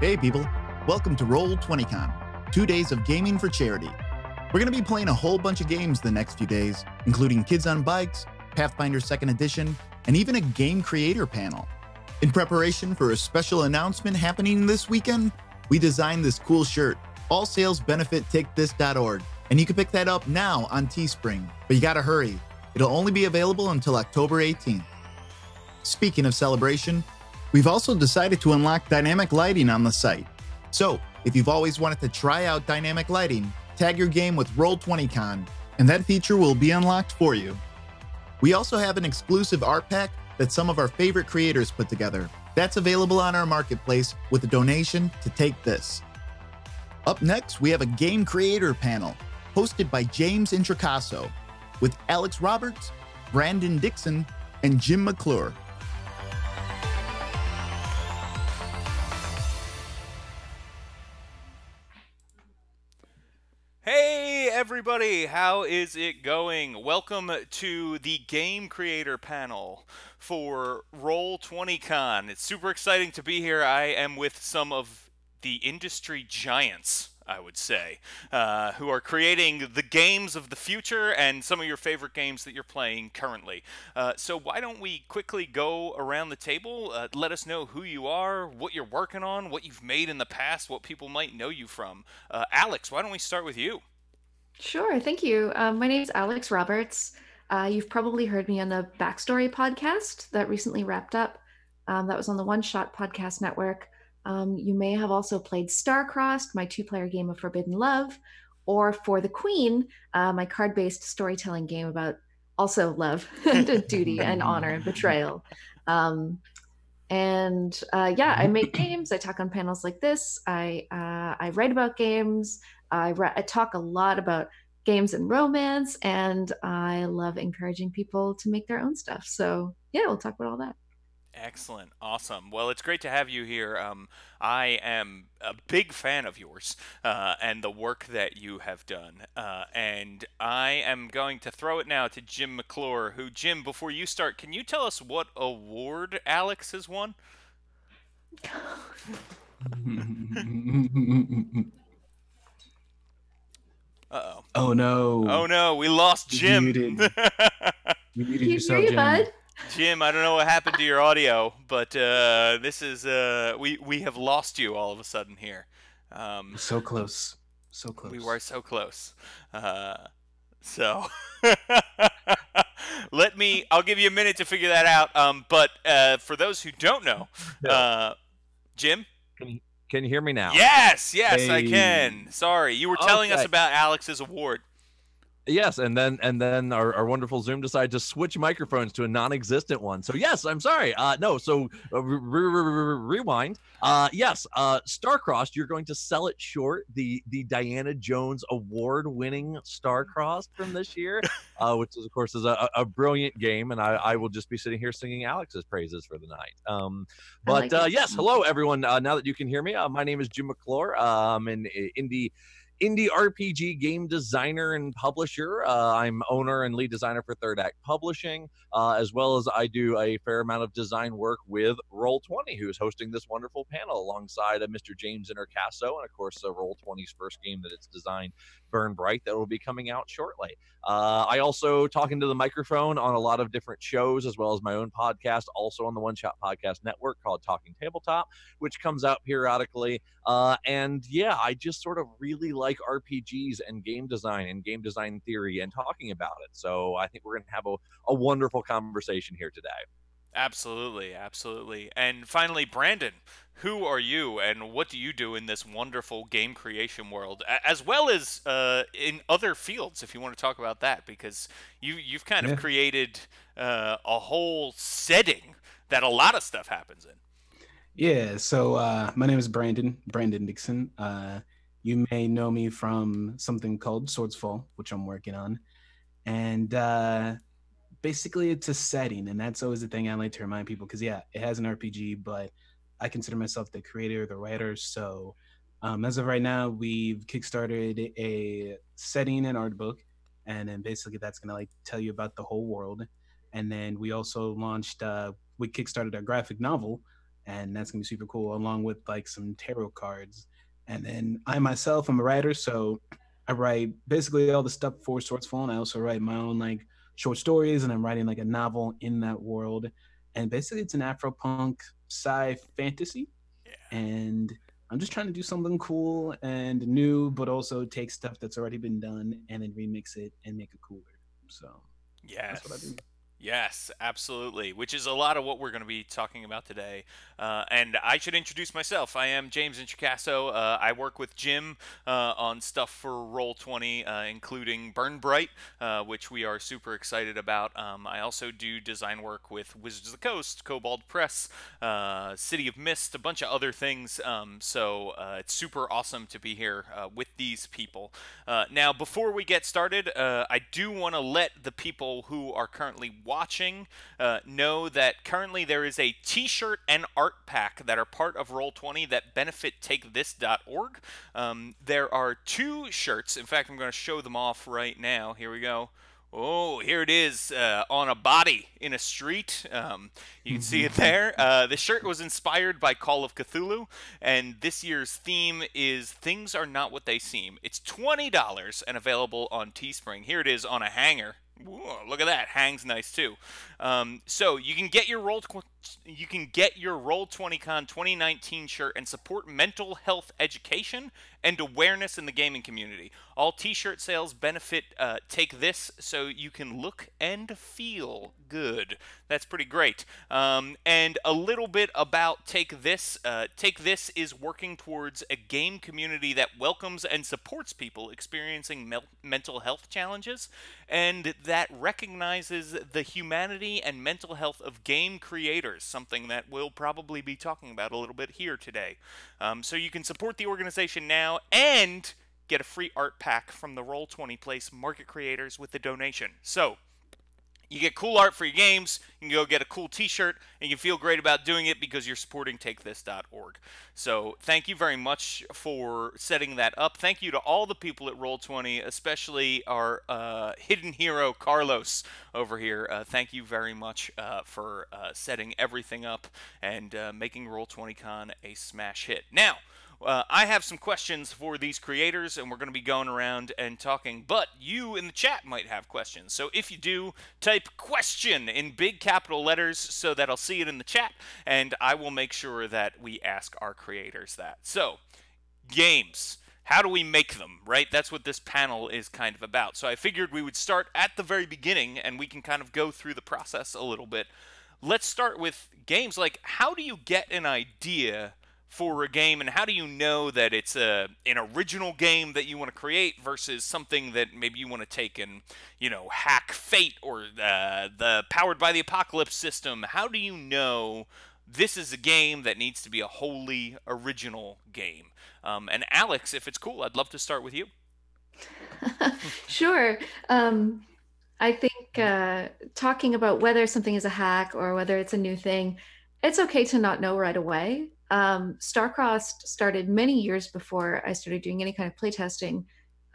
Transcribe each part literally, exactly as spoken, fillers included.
Hey people, welcome to Roll twenty Con, two days of gaming for charity. We're going to be playing a whole bunch of games the next few days, including Kids on Bikes, Pathfinder second Edition, and even a game creator panel. In preparation for a special announcement happening this weekend, we designed this cool shirt, All Sales Benefit Tick This dot org, and you can pick that up now on Teespring, but you gotta hurry. It'll only be available until October eighteenth. Speaking of celebration, we've also decided to unlock dynamic lighting on the site. So if you've always wanted to try out dynamic lighting, tag your game with Roll twenty Con, and that feature will be unlocked for you. We also have an exclusive art pack that some of our favorite creators put together. That's available on our Marketplace with a donation to Take This. Up next, we have a game creator panel hosted by James Introcaso with Alex Roberts, Brandon Dixon, and Jim McClure. Hey everybody, how is it going? Welcome to the game creator panel for Roll twenty Con. It's super exciting to be here. I am with some of the industry giants, I would say, uh, who are creating the games of the future and some of your favorite games that you're playing currently. Uh, so why don't we quickly go around the table, uh, let us know who you are, what you're working on, what you've made in the past, what people might know you from. Uh, Alex, why don't we start with you? Sure, thank you. Um, my name is Alex Roberts. Uh, you've probably heard me on the Backstory podcast that recently wrapped up. Um, that was on the One Shot Podcast Network. Um, you may have also played Star Crossed, my two-player game of Forbidden Love, or For the Queen, uh, my card-based storytelling game about also love and duty and honor and betrayal. Um, and uh, yeah, I make games. I talk on panels like this. I uh, I write about games. I, I talk a lot about games and romance, and I love encouraging people to make their own stuff. So yeah, we'll talk about all that. Excellent. Awesome. Well, it's great to have you here. Um, I am a big fan of yours uh, and the work that you have done. Uh, and I am going to throw it now to Jim McClure, who, Jim, before you start, can you tell us what award Alex has won? Uh-oh. Oh, no. Oh, no. We lost Jim. You muted, you muted yourself, Jim. Bud? Jim, I don't know what happened to your audio, but uh, this is uh, we we have lost you all of a sudden here. Um, so close, so close. We were so close. Uh, so let me. I'll give you a minute to figure that out. Um, but uh, for those who don't know, uh, Jim, can you, can you hear me now? Yes, yes, hey. I can. Sorry, you were telling okay. us about Alex's award. Yes, and then and then our, our wonderful Zoom decided to switch microphones to a non-existent one. So yes, I'm sorry. Uh, no, so uh, re re re rewind. Uh, yes, uh, Starcrossed. You're going to sell it short. The the Diana Jones award-winning Starcrossed from this year, uh, which is, of course is a, a brilliant game, and I, I will just be sitting here singing Alex's praises for the night. Um, but like uh, yes, hello everyone. Uh, now that you can hear me, uh, my name is Jim McClure. I'm um, an indie. Indie R P G game designer and publisher. Uh, I'm owner and lead designer for Third Act Publishing, uh, as well as I do a fair amount of design work with Roll twenty, who's hosting this wonderful panel alongside uh, Mister James Introcaso, and of course uh, Roll twenty's first game that it's designed, Burn Bryte, that will be coming out shortly. Uh, I also talk into the microphone on a lot of different shows, as well as my own podcast, also on the One Shot Podcast Network called Talking Tabletop, which comes out periodically. Uh, and yeah, I just sort of really like R P Gs and game design and game design theory and talking about it. So I think we're going to have a, a wonderful conversation here today. Absolutely. Absolutely. And finally, Brandon, who are you and what do you do in this wonderful game creation world, as well as uh, in other fields, if you want to talk about that, because you, you've kind of yeah. created uh, a whole setting that a lot of stuff happens in. Yeah. So uh, my name is Brandon, Brandon Dixon. Uh, you may know me from something called Swordsfall, which I'm working on. And uh, basically it's a setting, and that's always the thing I like to remind people, because yeah, it has an R P G, but I consider myself the creator, the writer. So um, as of right now, we've kickstarted a setting and art book, and then basically that's gonna like tell you about the whole world. And then we also launched, uh, we kickstarted our graphic novel, and that's gonna be super cool, along with like some tarot cards. And then I myself, I'm a writer, so I write basically all the stuff for Swordsfall, and I also write my own like short stories, and I'm writing like a novel in that world. And basically it's an Afropunk sci fantasy. Yeah. And I'm just trying to do something cool and new, but also take stuff that's already been done and then remix it and make it cooler. So yes. That's what I do. Yes, absolutely, which is a lot of what we're going to be talking about today. Uh, and I should introduce myself. I am James Introcaso. Uh, I work with Jim uh, on stuff for Roll twenty, uh, including Burn Bryte, uh, which we are super excited about. Um, I also do design work with Wizards of the Coast, Kobold Press, uh, City of Mist, a bunch of other things. Um, so uh, it's super awesome to be here uh, with these people. Uh, now, before we get started, uh, I do want to let the people who are currently watching uh, know that currently there is a t-shirt and art pack that are part of Roll twenty that benefit Take This dot org. Um, there are two shirts. In fact, I'm going to show them off right now. Here we go. Oh, here it is, uh, on a body in a street. Um, you can see it there. Uh, the shirt was inspired by Call of Cthulhu, and this year's theme is Things Are Not What They Seem. It's twenty dollars and available on Teespring. Here it is on a hanger. Whoa, look at that. Hangs nice too. Um, so you can get your roll you can get your Roll twenty Con twenty nineteen shirt and support mental health education and awareness in the gaming community. All t-shirt sales benefit uh, Take This, so you can look and feel good. That's pretty great. Um, and a little bit about Take This. Uh, Take This is working towards a game community that welcomes and supports people experiencing me mental health challenges, and that recognizes the humanity and mental health of game creators, something that we'll probably be talking about a little bit here today. Um, so you can support the organization now and get a free art pack from the Roll twenty Place Market Creators with the donation. So you get cool art for your games, you can go get a cool t-shirt, and you can feel great about doing it because you're supporting Take This dot org. So thank you very much for setting that up. Thank you to all the people at Roll twenty, especially our uh, hidden hero Carlos over here. Uh, thank you very much uh, for uh, setting everything up and uh, making Roll twenty Con a smash hit. Now, Uh, I have some questions for these creators, and we're going to be going around and talking, but you in the chat might have questions. So if you do, type question in big capital letters so that I'll see it in the chat, and I will make sure that we ask our creators that. So, games. How do we make them, right? That's what this panel is kind of about. So I figured we would start at the very beginning, and we can kind of go through the process a little bit. Let's start with games. Like, how do you get an idea for a game, and how do you know that it's a an original game that you want to create versus something that maybe you want to take and, you know, hack Fate or uh, the Powered by the Apocalypse system? How do you know this is a game that needs to be a wholly original game? Um, and Alex, if it's cool, I'd love to start with you. Sure. Um, I think uh, talking about whether something is a hack or whether it's a new thing, it's okay to not know right away. Um, Star Crossed started many years before I started doing any kind of playtesting.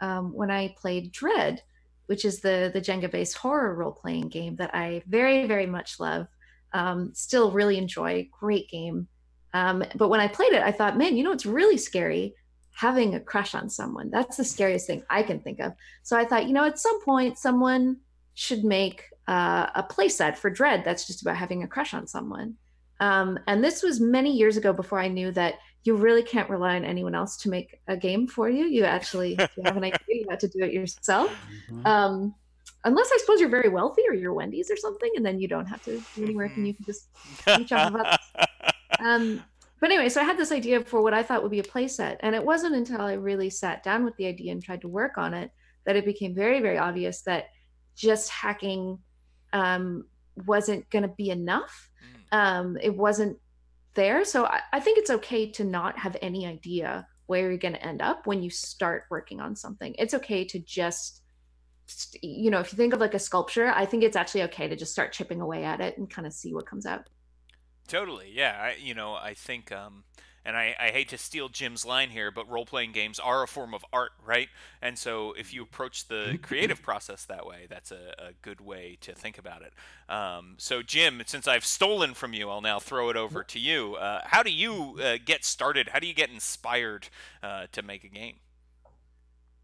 Um, when I played Dread, which is the, the Jenga-based horror role-playing game that I very, very much love, um, still really enjoy, great game. Um, but when I played it, I thought, man, you know, it's really scary having a crush on someone. That's the scariest thing I can think of. So I thought, you know, at some point, someone should make uh, a playset for Dread that's just about having a crush on someone. Um, and this was many years ago before I knew that you really can't rely on anyone else to make a game for you. You actually, if you have an idea, you have to do it yourself. Mm-hmm. um, unless I suppose you're very wealthy or you're Wendy's or something, and then you don't have to do any work and you can just reach out of others. Um, but anyway, so I had this idea for what I thought would be a play set. And it wasn't until I really sat down with the idea and tried to work on it that it became very, very obvious that just hacking um, wasn't going to be enough. Um, it wasn't there. So I, I think it's okay to not have any idea where you're going to end up when you start working on something. It's okay to just, you know, if you think of like a sculpture, I think it's actually okay to just start chipping away at it and kind of see what comes out. Totally. Yeah. I, you know, I think, um, and I, I hate to steal Jim's line here, but role-playing games are a form of art, right? And so if you approach the creative process that way, that's a, a good way to think about it. Um, so Jim, since I've stolen from you, I'll now throw it over to you. Uh, how do you uh, get started? How do you get inspired uh, to make a game?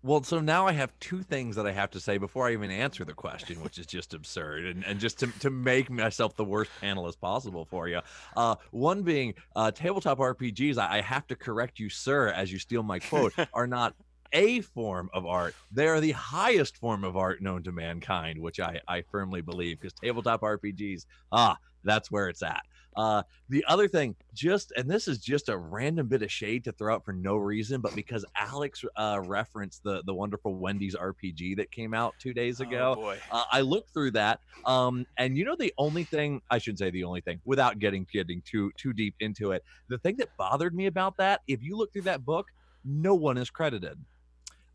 Well, so now I have two things that I have to say before I even answer the question, which is just absurd, and, and just to, to make myself the worst panelist possible for you. Uh, one being uh, tabletop R P Gs, I, I have to correct you, sir, as you steal my quote, are not a form of art. They are the highest form of art known to mankind, which I, I firmly believe, because tabletop R P Gs, ah, that's where it's at. Uh, the other thing, just, and this is just a random bit of shade to throw out for no reason, but because Alex uh, referenced the the wonderful Wendy's R P G that came out two days ago, oh boy. Uh, I looked through that, um, and you know the only thing, I shouldn't say the only thing, without getting getting too too deep into it, the thing that bothered me about that, if you look through that book, no one is credited.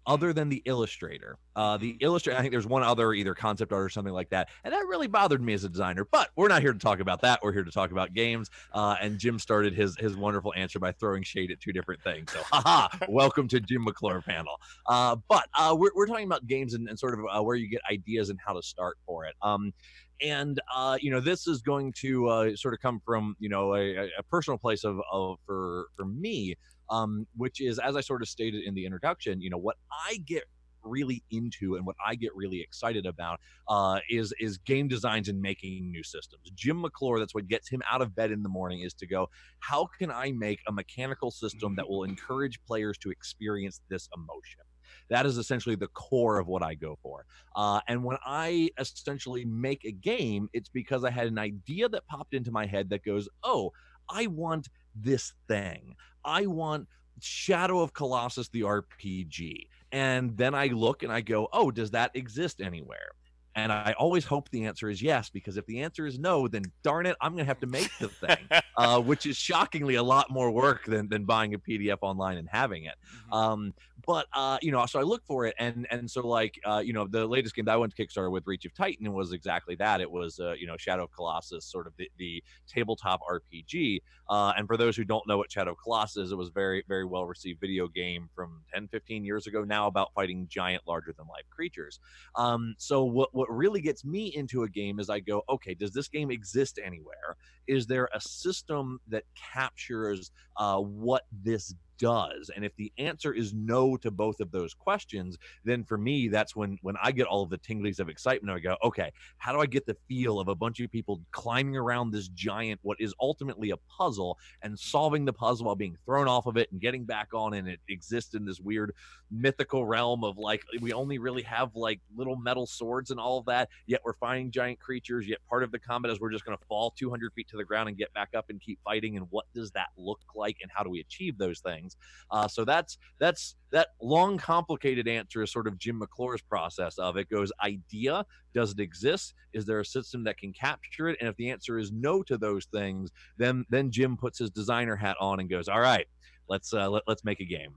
Other than the illustrator, uh, the illustrator, I think there's one other either concept art or something like that. And that really bothered me as a designer, but we're not here to talk about that. We're here to talk about games. Uh, and Jim started his, his wonderful answer by throwing shade at two different things. So haha, welcome to Jim McClure panel. Uh, but uh, we're, we're talking about games and, and sort of uh, where you get ideas and how to start for it. Um, And, uh, you know, this is going to uh, sort of come from, you know, a, a personal place of, of for, for me, um, which is, as I sort of stated in the introduction, you know, what I get really into and what I get really excited about uh, is is game designs and making new systems. Jim McClure, that's what gets him out of bed in the morning, is to go, how can I make a mechanical system that will encourage players to experience this emotion? That is essentially the core of what I go for. Uh, and when I essentially make a game, it's because I had an idea that popped into my head that goes, oh, I want this thing. I want Shadow of Colossus, the R P G. And then I look and I go, oh, does that exist anywhere? And I always hope the answer is yes, because if the answer is no, then darn it, I'm going to have to make the thing, uh, which is shockingly a lot more work than, than buying a P D F online and having it. Mm-hmm. Um, but, uh, you know, so I look for it. And and so, like, uh, you know, the latest game that I went to Kickstarter with, Reach of Titan, was exactly that. It was, uh, you know, Shadow of Colossus, sort of the, the tabletop R P G. Uh, and for those who don't know what Shadow of Colossus is, it was a very, very well-received video game from ten, fifteen years ago now about fighting giant, larger-than-life creatures. Um, so what, what really gets me into a game is I go, okay, does this game exist anywhere? Is there a system that captures uh, what this does? And if the answer is no to both of those questions, then for me, that's when when I get all of the tinglies of excitement. I go, okay, how do I get the feel of a bunch of people climbing around this giant, what is ultimately a puzzle, and solving the puzzle while being thrown off of it and getting back on, and it exists in this weird mythical realm of, like, we only really have, like, little metal swords and all of that, yet we're fighting giant creatures, yet part of the combat is we're just going to fall two hundred feet to the ground and get back up and keep fighting, and what does that look like, and how do we achieve those things? Uh, so that's that's that long, complicated answer is sort of Jim McClure's process of it goes idea, does it exist? Is there a system that can capture it? And if the answer is no to those things, then then Jim puts his designer hat on and goes, all right, let's uh, let, let's make a game.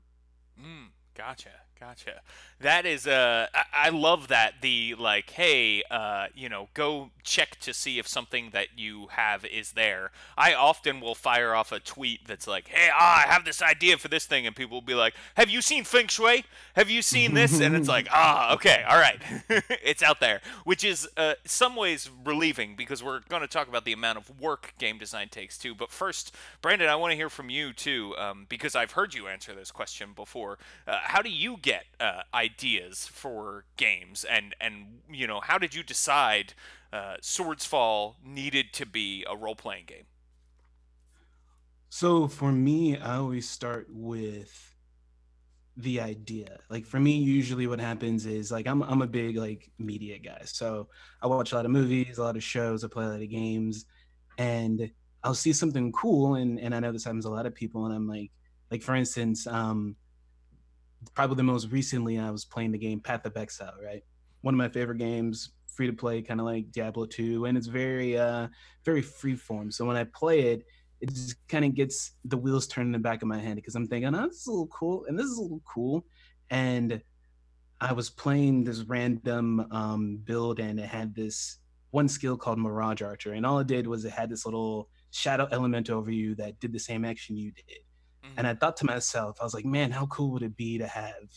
Mm, gotcha. Gotcha. That is, uh, I, I love that, the, like, hey, uh, you know, go check to see if something that you have is there. I often will fire off a tweet that's like, hey, ah, I have this idea for this thing, and people will be like, have you seen Feng Shui? Have you seen this? And it's like, ah, okay, all right. It's out there, which is uh, some ways relieving, because we're going to talk about the amount of work game design takes, too. But first, Brandon, I want to hear from you, too, um, because I've heard you answer this question before. Uh, how do you get Get, uh, ideas for games, and and you know, how did you decide uh, Swordsfall needed to be a role-playing game? So for me, I always start with the idea. Like, for me, usually what happens is, like, I'm I'm a big, like, media guy, so I watch a lot of movies, a lot of shows, I play a lot of games, and I'll see something cool, and and I know this happens to a lot of people, and I'm like, like for instance, um. probably the most recently I was playing the game Path of Exile, right? One of my favorite games, free to play, kind of like Diablo two, and it's very, uh, very free form. So when I play it, it just kind of gets the wheels turning in the back of my head, because I'm thinking, oh, this is a little cool, and this is a little cool. And I was playing this random um, build, and it had this one skill called Mirage Archer, and all it did was it had this little shadow element over you that did the same action you did. Mm-hmm. And I thought to myself, I was like, man, how cool would it be to have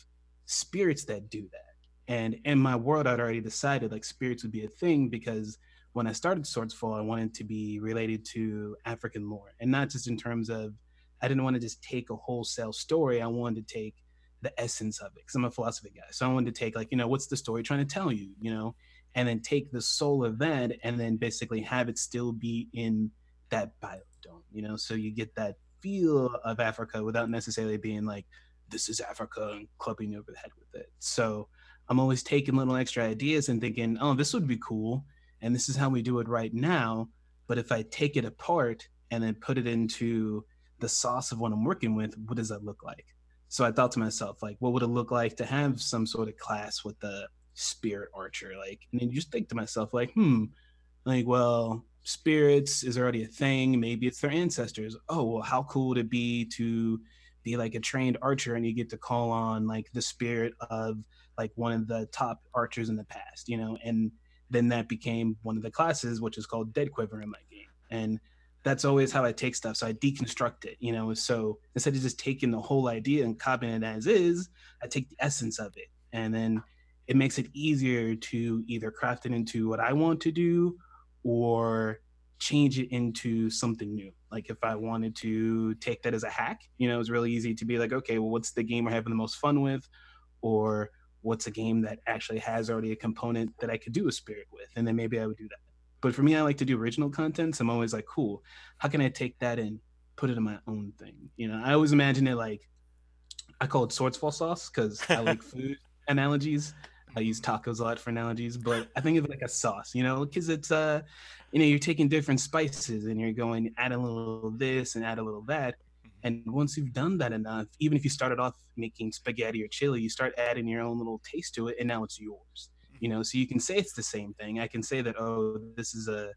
spirits that do that? And in my world, I'd already decided like spirits would be a thing, because when I started Swordsfall, I wanted to be related to African lore, and not just in terms of, I didn't want to just take a wholesale story. I wanted to take the essence of it, because I'm a philosophy guy. So I wanted to take like, you know, what's the story trying to tell you, you know, and then take the soul of that and then basically have it still be in that biodome, you know, so you get that feel of Africa without necessarily being like, this is Africa, and clubbing you over the head with it. So I'm always taking little extra ideas and thinking, oh, this would be cool, and this is how we do it right now. But if I take it apart and then put it into the sauce of what I'm working with, what does that look like? So I thought to myself, like, what would it look like to have some sort of class with the spirit archer? Like, and then you just think to myself, like, hmm, like, well, spirits is already a thing. Maybe it's their ancestors. Oh, well, how cool would it be to be like a trained archer and you get to call on like the spirit of like one of the top archers in the past, you know? And then that became one of the classes, which is called Dead Quiver in my game. And that's always how I take stuff. So I deconstruct it, you know? So instead of just taking the whole idea and copying it as is, I take the essence of it. And then it makes it easier to either craft it into what I want to do or change it into something new. Like if I wanted to take that as a hack, you know, it's really easy to be like, okay, well, what's the game we're having the most fun with? Or what's a game that actually has already a component that I could do a spirit with? And then maybe I would do that. But for me, I like to do original content. So I'm always like, cool, how can I take that and put it in my own thing? You know, I always imagine it like, I call it Swordsfall sauce because I like food analogies. I use tacos a lot for analogies, but I think of it like a sauce, you know, because it's, uh, you know, you're taking different spices and you're going, add a little this and add a little that. And once you've done that enough, even if you started off making spaghetti or chili, you start adding your own little taste to it, and now it's yours. You know, so you can say it's the same thing. I can say that, oh, this is a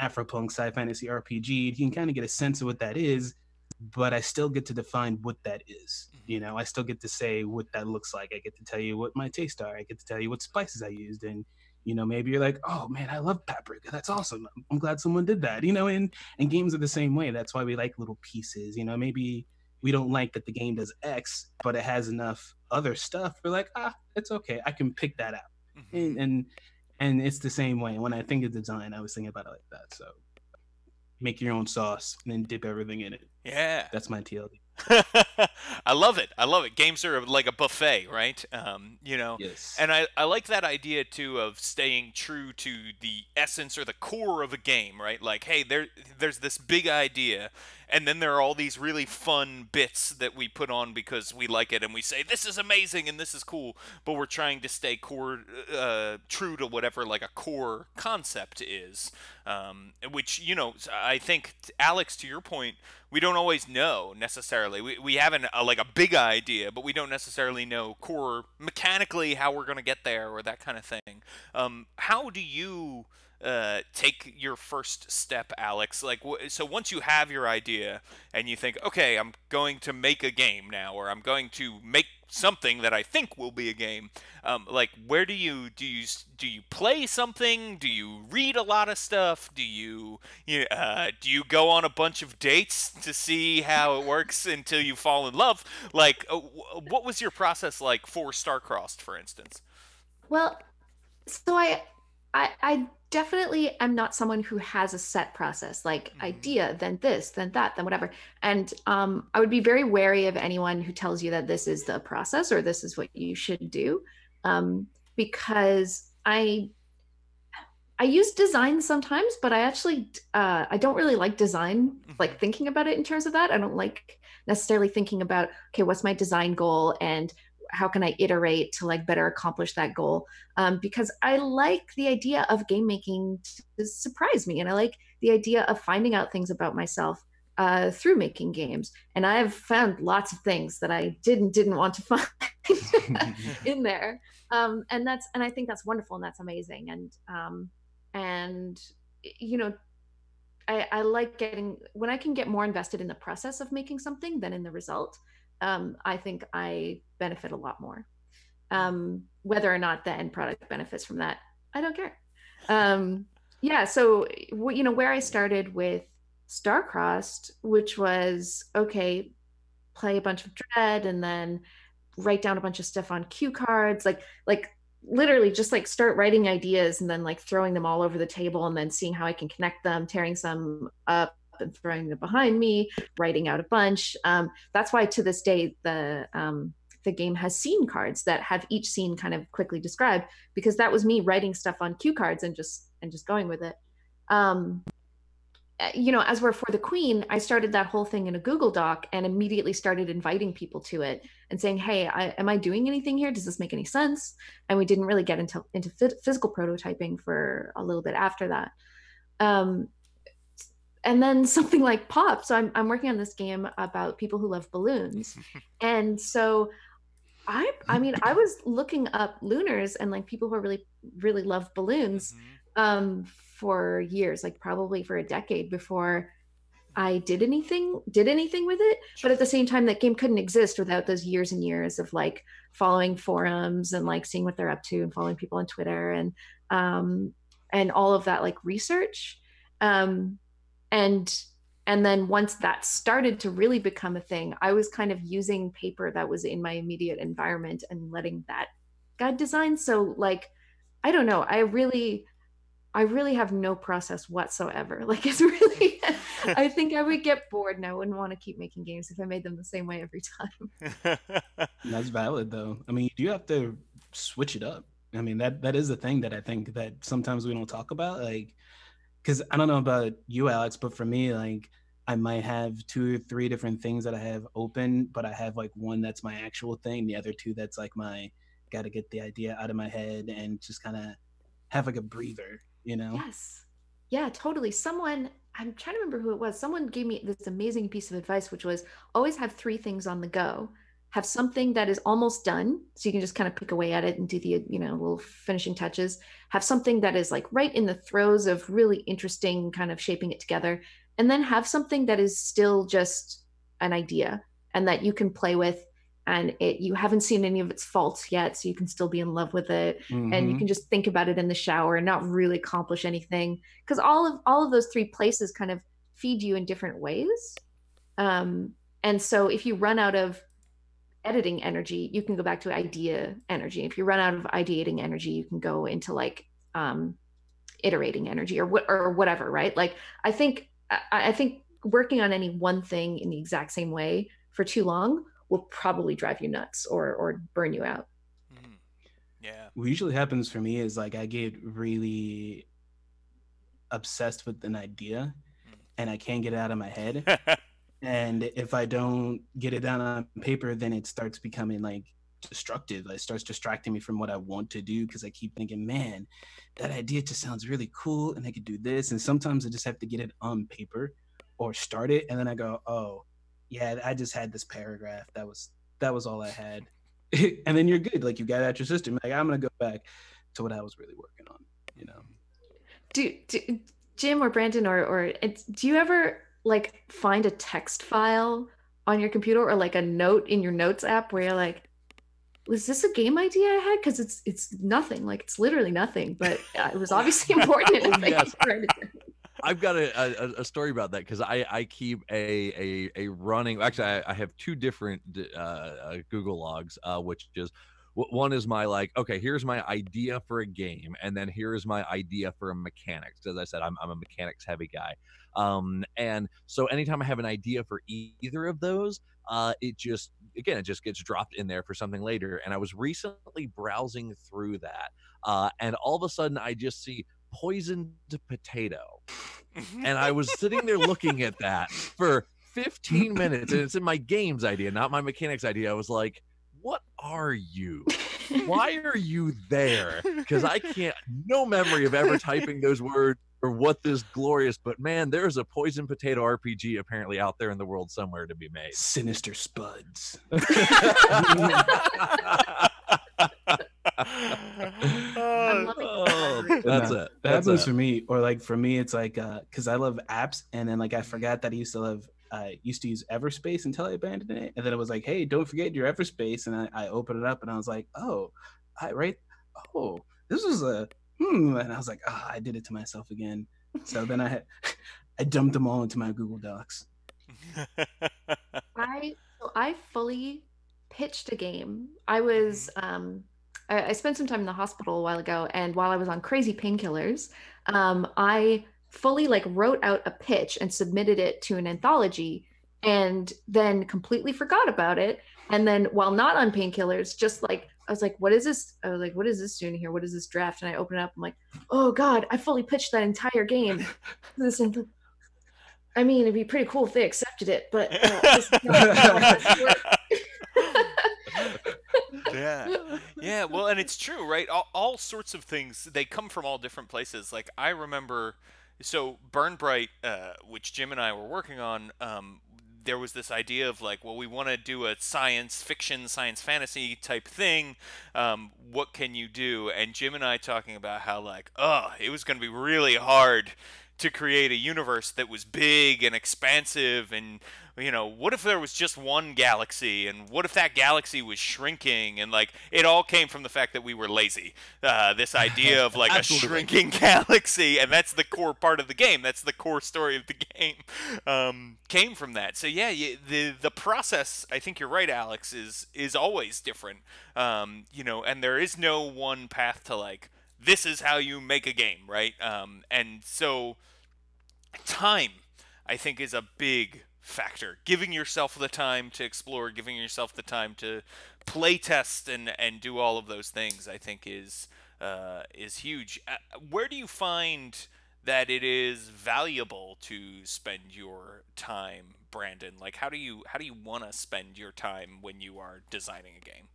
Afropunk sci fantasy R P G. You can kind of get a sense of what that is, but I still get to define what that is. You know, I still get to say what that looks like. I get to tell you what my tastes are. I get to tell you what spices I used. And, you know, maybe you're like, oh, man, I love paprika. That's awesome. I'm glad someone did that. You know, and, and games are the same way. That's why we like little pieces. You know, maybe we don't like that the game does X, but it has enough other stuff. We're like, ah, it's okay. I can pick that out. Mm-hmm. And, and and it's the same way. When I think of design, I was thinking about it like that. So make your own sauce and then dip everything in it. Yeah. That's my T L D. I love it. I love it. Games are like a buffet, right? Um, you know, yes. And I, I like that idea, too, of staying true to the essence or the core of a game, right? Like, hey, there there's this big idea, and then there are all these really fun bits that we put on because we like it, and we say, this is amazing, and this is cool, but we're trying to stay core uh, true to whatever, like, a core concept is, um, which, you know, I think, Alex, to your point, we don't always know, necessarily. We, we have an, a, like a big idea, but we don't necessarily know core mechanically how we're going to get there or that kind of thing. Um, how do you uh, take your first step, Alex? Like, w so once you have your idea and you think, okay, I'm going to make a game now, or I'm going to make something that I think will be a game. Um, like, where do you do you do you play something? Do you read a lot of stuff? Do you you uh, do you go on a bunch of dates to see how it works until you fall in love? Like, uh, what was your process like for Star Crossed, for instance? Well, so I I, I definitely am not someone who has a set process, like mm-hmm. idea, then this, then that, then whatever. And um, I would be very wary of anyone who tells you that this is the process or this is what you should do, um, because I I use design sometimes, but I actually, uh, I don't really like design, mm-hmm. like thinking about it in terms of that. I don't like necessarily thinking about, okay, what's my design goal and how can I iterate to like better accomplish that goal? Um, because I like the idea of game making to surprise me. And I like the idea of finding out things about myself uh, through making games. And I've found lots of things that I didn't, didn't want to find in there. Um, and that's, and I think that's wonderful and that's amazing. And, um, and, you know, I, I like getting, when I can get more invested in the process of making something than in the result, um, I think I benefit a lot more. Um, whether or not the end product benefits from that, I don't care. Um, yeah, so, you know, where I started with Star Crossed, which was, okay, play a bunch of Dread and then write down a bunch of stuff on cue cards, like like literally just like start writing ideas and then like throwing them all over the table and then seeing how I can connect them, tearing some up and throwing them behind me, writing out a bunch. Um, that's why to this day, the um, the game has scene cards that have each scene kind of quickly described, because that was me writing stuff on cue cards and just and just going with it. Um, you know, as we're For the Queen, I started that whole thing in a Google Doc and immediately started inviting people to it and saying, hey, I, am I doing anything here? Does this make any sense? And we didn't really get into, into physical prototyping for a little bit after that. Um, and then something like Pop. So I'm, I'm working on this game about people who love balloons. And so I, I mean, I was looking up Lunars and like people who are really, really love balloons. Mm-hmm. Um, for years, like probably for a decade before I did anything, did anything with it. But at the same time, that game couldn't exist without those years and years of like following forums and like seeing what they're up to and following people on Twitter and, um, and all of that like research. Um, and, and then once that started to really become a thing, I was kind of using paper that was in my immediate environment and letting that guide design. So like, I don't know, I really... I really have no process whatsoever. Like it's really, I think I would get bored and I wouldn't want to keep making games if I made them the same way every time. That's valid though. I mean, you do have to switch it up. I mean, that that is the thing that I think that sometimes we don't talk about. Like, cause I don't know about you, Alex, but for me, like I might have two or three different things that I have open, but I have like one that's my actual thing. The other two, that's like my, gotta get the idea out of my head and just kind of have like a breather. You know? Yes. Yeah, totally. Someone, I'm trying to remember who it was. Someone gave me this amazing piece of advice, which was always have three things on the go. Have something that is almost done, so you can just kind of pick away at it and do the, you know, little finishing touches. Have something that is like right in the throes of really interesting kind of shaping it together. And then have something that is still just an idea and that you can play with. And it, you haven't seen any of its faults yet, so you can still be in love with it. Mm-hmm. And you can just think about it in the shower and not really accomplish anything. Because all of all of those three places kind of feed you in different ways. Um, and so if you run out of editing energy, you can go back to idea energy. If you run out of ideating energy, you can go into like um, iterating energy or, wh- or whatever, right? Like I think I, I think working on any one thing in the exact same way for too long will probably drive you nuts or or burn you out. Mm-hmm. Yeah. What usually happens for me is like I get really obsessed with an idea mm. and I can't get it out of my head. And if I don't get it down on paper, then it starts becoming like destructive. It starts distracting me from what I want to do because I keep thinking, man, that idea just sounds really cool and I could do this. And sometimes I just have to get it on paper or start it. And then I go, oh, yeah, I just had this paragraph. That was that was all I had. And then you're good. Like you got out your system. Like I'm gonna go back to what I was really working on. You know. Do, do Jim or Brandon or or do you ever like find a text file on your computer or like a note in your notes app where you're like, was this a game idea I had? Because it's it's nothing. Like it's literally nothing. But uh, it was obviously important. Oh, yes. I've got a, a, a story about that because I, I keep a, a, a running, actually I, I have two different uh, Google logs, uh, which is, one is my like, okay, here's my idea for a game. And then here's my idea for a mechanics. As I said, I'm, I'm a mechanics heavy guy. Um, and so anytime I have an idea for e- either of those, uh, it just, again, it just gets dropped in there for something later. And I was recently browsing through that. Uh, and all of a sudden I just see poisoned potato. And I was sitting there looking at that for fifteen minutes, and it's in my games idea, not my mechanics idea. I was like, what are you? Why are you there? Because I can't, no memory of ever typing those words or what this glorious, but man, there's a poison potato R P G apparently out there in the world somewhere to be made. Sinister Spuds. I'm oh, that's no, it. That happens for me, or like for me, it's like uh, because I love apps, and then like I forgot that I used to love, uh, used to use Everspace until I abandoned it, and then it was like, hey, don't forget your Everspace, and I, I opened it up, and I was like, oh, I right, oh, this was a hmm, and I was like, ah, oh, I did it to myself again. So then I had, I dumped them all into my Google Docs. I So I fully pitched a game. I was, um, I, I spent some time in the hospital a while ago, and while I was on crazy painkillers, um, I fully like wrote out a pitch and submitted it to an anthology, and then completely forgot about it. And then while not on painkillers, just like, I was like, what is this? I was like, what is this doing here? What is this draft? And I open it up, I'm like, oh God, I fully pitched that entire game. Listen, I mean, it'd be pretty cool if they accepted it, but uh, just, no, yeah. Yeah. Well, and it's true, right? All, all sorts of things, they come from all different places. Like I remember, so Burn Bryte, uh, which Jim and I were working on, um, there was this idea of like, well, we want to do a science fiction, science fantasy type thing. Um, what can you do? And Jim and I talking about how like, oh, it was going to be really hard to create a universe that was big and expansive. And, you know, what if there was just one galaxy? And what if that galaxy was shrinking? And like, it all came from the fact that we were lazy. Uh, this idea of like a shrinking galaxy. And that's the core part of the game. That's the core story of the game, um, came from that. So yeah, you, the, the process, I think you're right, Alex, is, is always different. Um, you know, and there is no one path to like, this is how you make a game, right? Um, and so time, I think, is a big factor. Giving yourself the time to explore, giving yourself the time to play test and, and do all of those things, I think, is, uh, is huge. Uh, where do you find that it is valuable to spend your time, Brandon? Like, how do you, how do you want to spend your time when you are designing a game?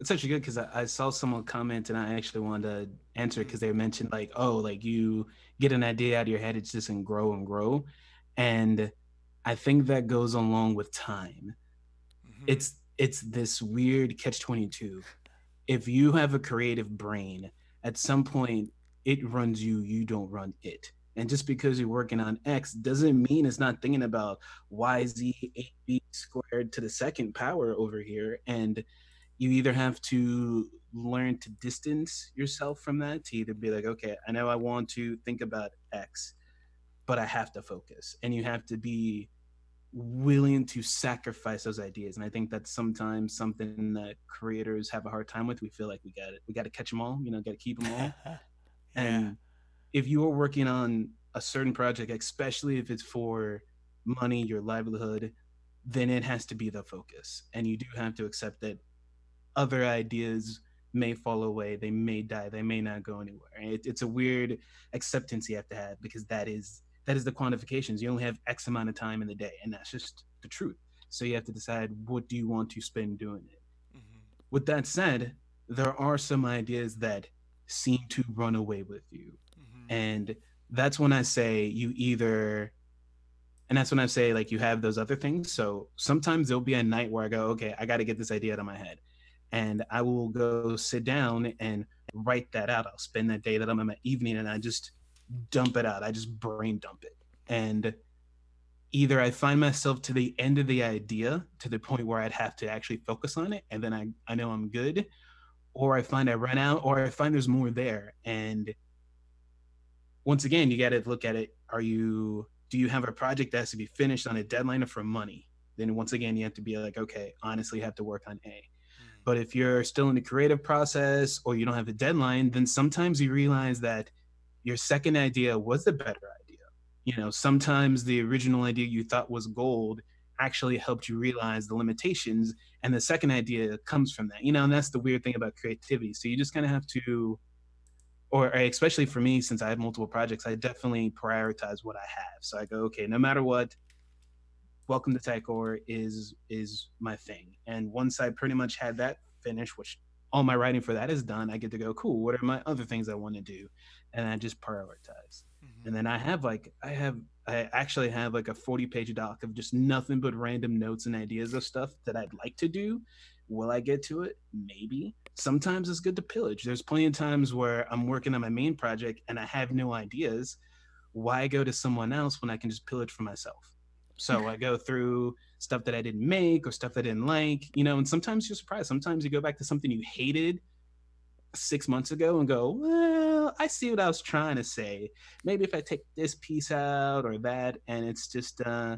It's actually good because I, I saw someone comment and I actually wanted to answer because they mentioned like, oh, like you get an idea out of your head, it's just and grow and grow. And I think that goes along with time. Mm-hmm. It's it's this weird catch twenty-two. If you have a creative brain, at some point it runs you, you don't run it. And just because you're working on X doesn't mean it's not thinking about Y, Z, A, B squared to the second power over here. And you either have to learn to distance yourself from that to either be like, okay, I know I want to think about X, but I have to focus. And you have to be willing to sacrifice those ideas. And I think that's sometimes something that creators have a hard time with. We feel like we got it. We got to catch them all, you know, got to keep them all. Yeah. And if you are working on a certain project, especially if it's for money, your livelihood, then it has to be the focus. And you do have to accept that other ideas may fall away, they may die, they may not go anywhere. It, it's a weird acceptance you have to have because that is that is the quantifications. You only have X amount of time in the day, and that's just the truth. So you have to decide, what do you want to spend doing it? Mm-hmm. With that said, there are some ideas that seem to run away with you. Mm-hmm. And that's when I say you either, and that's when I say like you have those other things. So sometimes there'll be a night where I go, okay, I got to get this idea out of my head. And I will go sit down and write that out. I'll spend that day that I'm in my evening and I just dump it out. I just brain dump it. And either I find myself to the end of the idea to the point where I'd have to actually focus on it. And then I, I know I'm good, or I find I run out, or I find there's more there. And once again, you got to look at it. Are you, do you have a project that has to be finished on a deadline or for money? Then once again, you have to be like, okay, honestly, I have to work on A. But if you're still in the creative process or you don't have a deadline, then sometimes you realize that your second idea was the better idea. You know, sometimes the original idea you thought was gold actually helped you realize the limitations, and the second idea comes from that. You know, and that's the weird thing about creativity. So you just kind of have to, or especially for me, since I have multiple projects, I definitely prioritize what I have. So I go, okay, no matter what, Welcome to Tycor is is my thing. And once I pretty much had that finished, which all my writing for that is done, I get to go, cool, what are my other things I want to do? And I just prioritize. Mm-hmm. And then I have like, I have, I actually have like a forty page doc of just nothing but random notes and ideas of stuff that I'd like to do. Will I get to it? Maybe. Sometimes it's good to pillage. There's plenty of times where I'm working on my main project and I have no ideas. Why go to someone else when I can just pillage for myself? So I go through stuff that I didn't make or stuff that I didn't like, you know, and sometimes you're surprised. Sometimes you go back to something you hated six months ago and go, well, I see what I was trying to say. Maybe if I take this piece out or that, and it's just, uh,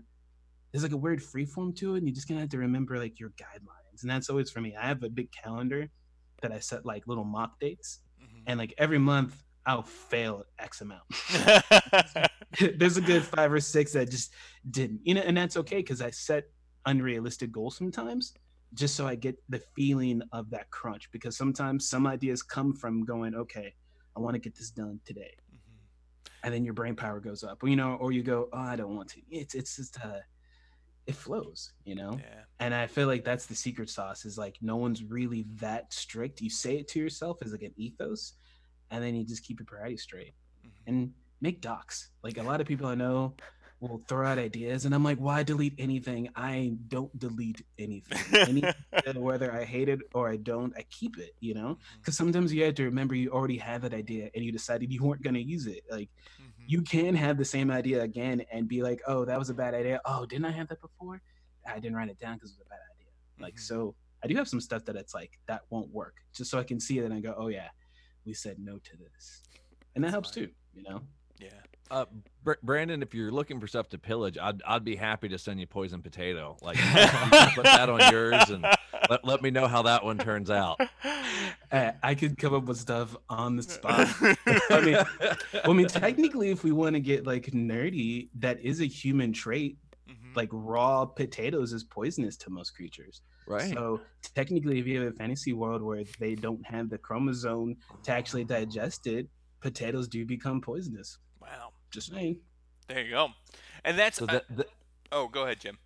there's like a weird free form to it, and you just gonna have to remember like your guidelines. And that's always for me. I have a big calendar that I set like little mock dates, mm-hmm. and like every month I'll fail X amount. There's a good five or six that just didn't, you know, and that's okay because I set unrealistic goals sometimes just so I get the feeling of that crunch, because sometimes some ideas come from going, okay, I want to get this done today. Mm-hmm. And then your brain power goes up, you know, or you go, oh, I don't want to. It's, it's just, uh, it flows, you know? Yeah. And I feel like that's the secret sauce, is like, no one's really that strict. You say it to yourself as like an ethos, and then you just keep your priorities straight. Mm-hmm. And make docs. Like a lot of people I know will throw out ideas, and I'm like, why delete anything? I don't delete anything. anything whether I hate it or I don't, I keep it, you know? Because mm-hmm. sometimes you have to remember you already had that idea and you decided you weren't going to use it. Like mm-hmm. you can have the same idea again and be like, oh, that was a bad idea. Oh, didn't I have that before? I didn't write it down because it was a bad idea. Mm-hmm. Like, so I do have some stuff that it's like, that won't work, just so I can see it and I go, oh yeah, we said no to this. And that That's helps fine. Too, you know? Yeah. Uh, Br Brandon, if you're looking for stuff to pillage, I'd, I'd be happy to send you Poison Potato. Like, you can put that on yours and let, let me know how that one turns out. Uh, I could come up with stuff on the spot. I mean, I mean, technically, if we want to get like nerdy, that is a human trait. Mm-hmm. Like raw potatoes is poisonous to most creatures. Right. So technically, if you have a fantasy world where they don't have the chromosome to actually digest it, potatoes do become poisonous. Wow. Just saying. There you go. And that's so that, that, uh, oh, go ahead, Jim.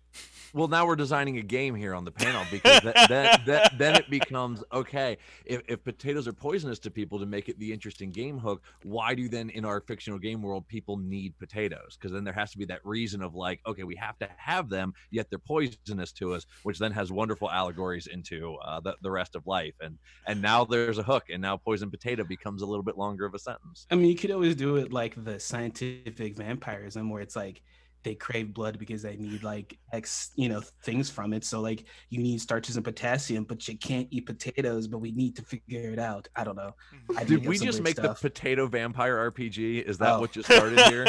Well, now we're designing a game here on the panel, because that, that, that, then it becomes, okay, if, if potatoes are poisonous to people to make it the interesting game hook, why do then in our fictional game world people need potatoes? Because then there has to be that reason of like, okay, we have to have them, yet they're poisonous to us, which then has wonderful allegories into uh, the, the rest of life. And, and now there's a hook, and now poison potato becomes a little bit longer of a sentence. I mean, you could always do it like the scientific vampirism, where it's like, they crave blood because they need like X, you know, things from it. So like you need starches and potassium, but you can't eat potatoes, but we need to figure it out. I don't know. I Did we just make stuff. The potato vampire R P G? Is that oh. what just started here?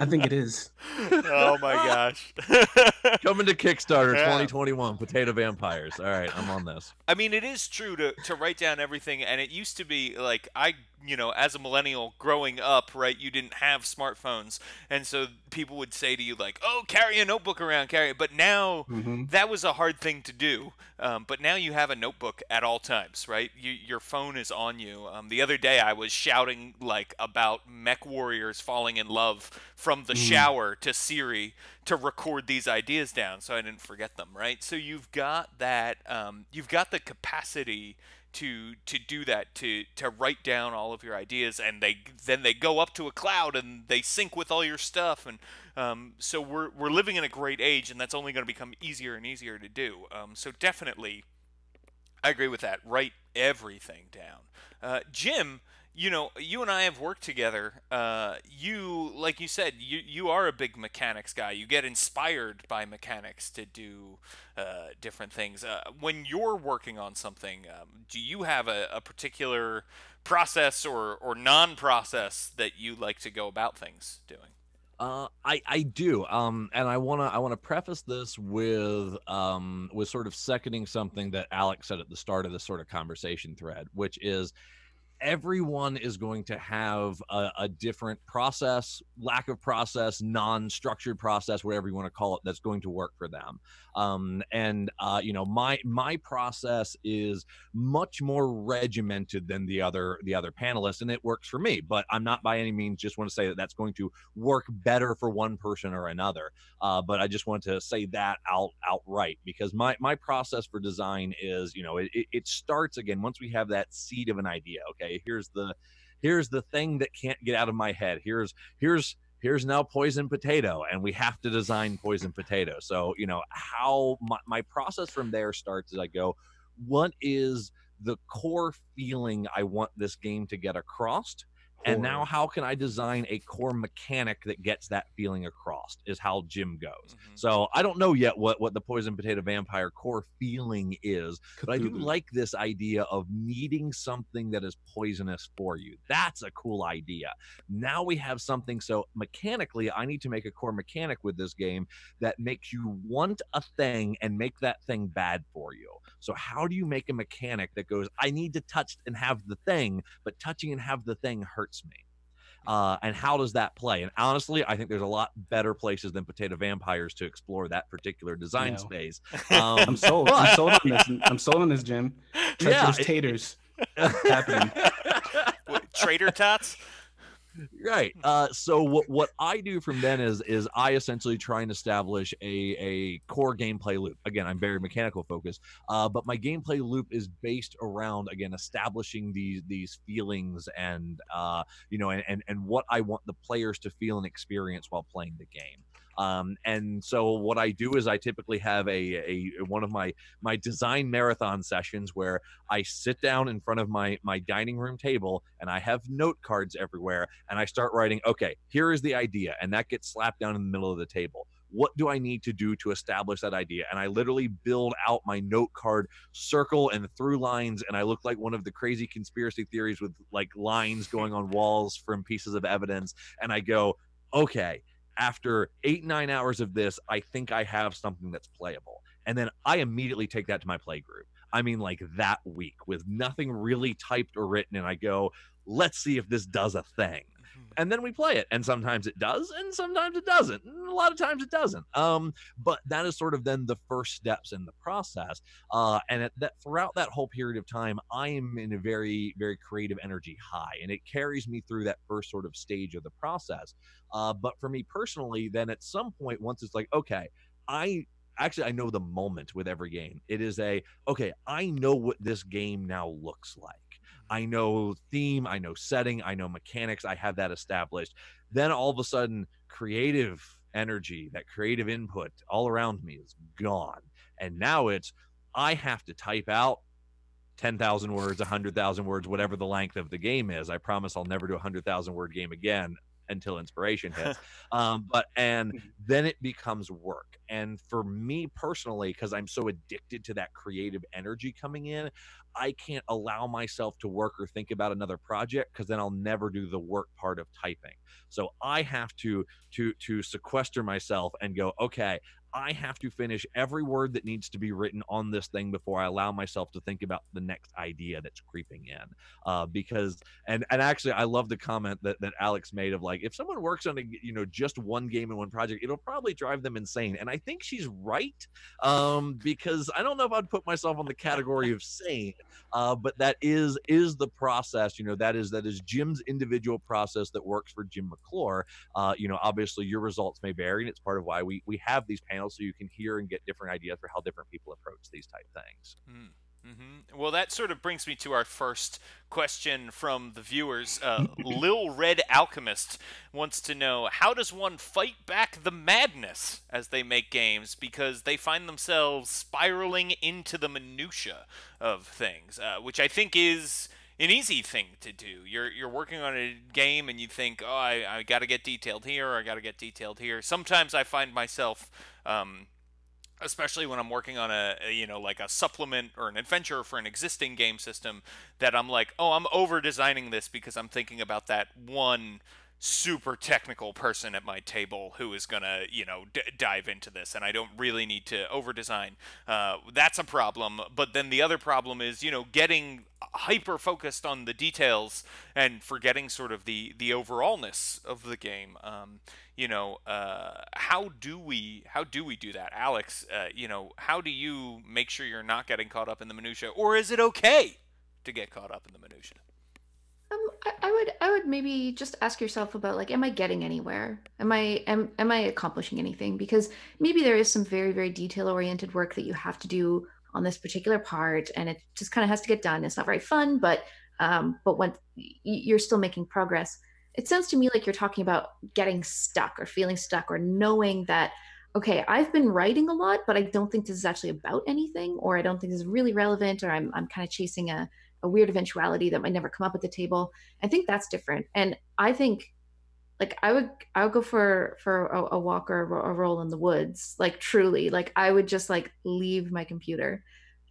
I think it is. Oh my gosh. Coming to Kickstarter yeah. twenty twenty-one, potato vampires. All right, I'm on this. I mean, it is true to, to write down everything. And it used to be like, I, you know, as a millennial growing up, right, you didn't have smartphones. And so people would say to you like, oh, carry a notebook around, carry it. But now mm-hmm. that was a hard thing to do. Um, but now you have a notebook at all times, right? You, your phone is on you. Um, the other day I was shouting like about mech warriors falling in love from the mm. shower to Siri to record these ideas down so I didn't forget them, right? So you've got that, um, you've got the capacity to to do that, to to write down all of your ideas, and they then they go up to a cloud and they sync with all your stuff. And um, so we're, we're living in a great age, and that's only going to become easier and easier to do. Um, so definitely, I agree with that. Write everything down. Uh, Jim, you know, you and I have worked together. Uh, you, like you said, you, you are a big mechanics guy. You get inspired by mechanics to do uh, different things. Uh, when you're working on something, um, do you have a, a particular process or, or non-process that you like to go about things doing? Uh, I, I do. Um, and I want to, I want to preface this with, um, with sort of seconding something that Alex said at the start of this sort of conversation thread, which is, everyone is going to have a, a different process, lack of process, non-structured process, whatever you want to call it, that's going to work for them. Um, and, uh, you know, my my process is much more regimented than the other the other panelists, and it works for me. But I'm not by any means just want to say that that's going to work better for one person or another. Uh, but I just want to say that out outright, because my, my process for design is, you know, it, it starts again once we have that seed of an idea. Okay. Here's the here's the thing that can't get out of my head. Here's here's here's now poison potato, and we have to design poison potato. So, you know, how my, my process from there starts is I go, what is the core feeling I want this game to get across? And now how can I design a core mechanic that gets that feeling across is how Jim goes. Mm-hmm. So I don't know yet what, what the Poison Potato Vampire core feeling is, Cthulhu. But I do like this idea of needing something that is poisonous for you. That's a cool idea. Now we have something. So mechanically, I need to make a core mechanic with this game that makes you want a thing and make that thing bad for you. So how do you make a mechanic that goes, I need to touch and have the thing, but touching and have the thing hurts me, uh and how does that play? And honestly, I think there's a lot better places than Potato Vampires to explore that particular design no. space. um i'm sold i'm sold on this i'm sold on this Jim. Treacherous yeah, taters happening. What, traitor tots? Right. Uh, so what what I do from then is is I essentially try and establish a a core gameplay loop. Again, I'm very mechanical focused, uh, but my gameplay loop is based around, again, establishing these these feelings and uh, you know and, and and what I want the players to feel and experience while playing the game. Um, and so what I do is I typically have a, a one of my my design marathon sessions where I sit down in front of my my dining room table and I have note cards everywhere and I start writing, okay, here is the idea, and that gets slapped down in the middle of the table. What do I need to do to establish that idea? And I literally build out my note card circle and through lines, and I look like one of the crazy conspiracy theories with like lines going on walls from pieces of evidence, and I go, okay, after eight, nine hours of this, I think I have something that's playable. And then I immediately take that to my play group. I mean, like that week with nothing really typed or written. And I go, let's see if this does a thing. And then we play it. And sometimes it does, and sometimes it doesn't. And a lot of times it doesn't. Um, but that is sort of then the first steps in the process. Uh, and at that, throughout that whole period of time, I am in a very, very creative energy high. And it carries me through that first sort of stage of the process. Uh, but for me personally, then at some point, once it's like, okay, I... Actually, I know the moment with every game. It is a, okay, I know what this game now looks like. I know theme, I know setting, I know mechanics, I have that established. Then all of a sudden, creative energy, that creative input all around me is gone. And now it's, I have to type out ten thousand words, one hundred thousand words, whatever the length of the game is. I promise I'll never do a one hundred thousand word game again until inspiration hits. Um, but and then it becomes work. And for me personally, because I'm so addicted to that creative energy coming in, I can't allow myself to work or think about another project, because then I'll never do the work part of typing. So I have to to to sequester myself and go, okay, I have to finish every word that needs to be written on this thing before I allow myself to think about the next idea that's creeping in. Uh, because, and and actually, I love the comment that, that Alex made of like, if someone works on a, you know, just one game and one project, it'll probably drive them insane. And I think she's right, um, because I don't know if I'd put myself on the category of sane, uh, but that is is the process. You know, that is that is Jim's individual process that works for Jim McClure. Uh, you know, obviously your results may vary, and it's part of why we we have these panels, so you can hear and get different ideas for how different people approach these type things. Mm-hmm. Well, that sort of brings me to our first question from the viewers. Uh, Lil Red Alchemist wants to know, how does one fight back the madness as they make games, because they find themselves spiraling into the minutia of things, uh, which I think is an easy thing to do. You're you're working on a game and you think, oh, I, I got to get detailed here, or I got to get detailed here. Sometimes I find myself, um, especially when I'm working on a, a, you know, like a supplement or an adventure for an existing game system, that I'm like, oh, I'm over-designing this because I'm thinking about that one super technical person at my table who is gonna, you know, d dive into this, and I don't really need to over design. Uh, that's a problem. But then the other problem is, you know, getting hyper focused on the details and forgetting sort of the the overallness of the game. Um, you know, uh, how do we how do we do that, Alex? Uh, you know, how do you make sure you're not getting caught up in the minutia, or is it okay to get caught up in the minutia? Um, I, I would, I would maybe just ask yourself about like, am I getting anywhere? Am I, am, am I accomplishing anything? Because maybe there is some very, very detail-oriented work that you have to do on this particular part, and it just kind of has to get done. It's not very fun, but, um, but when you're still making progress, it sounds to me like you're talking about getting stuck or feeling stuck, or knowing that, okay, I've been writing a lot, but I don't think this is actually about anything, or I don't think this is really relevant, or I'm, I'm kind of chasing a a weird eventuality that might never come up at the table. I think that's different. And I think, like, I would, I would go for, for a, a walk or a roll in the woods. Like, truly, like, I would just like leave my computer.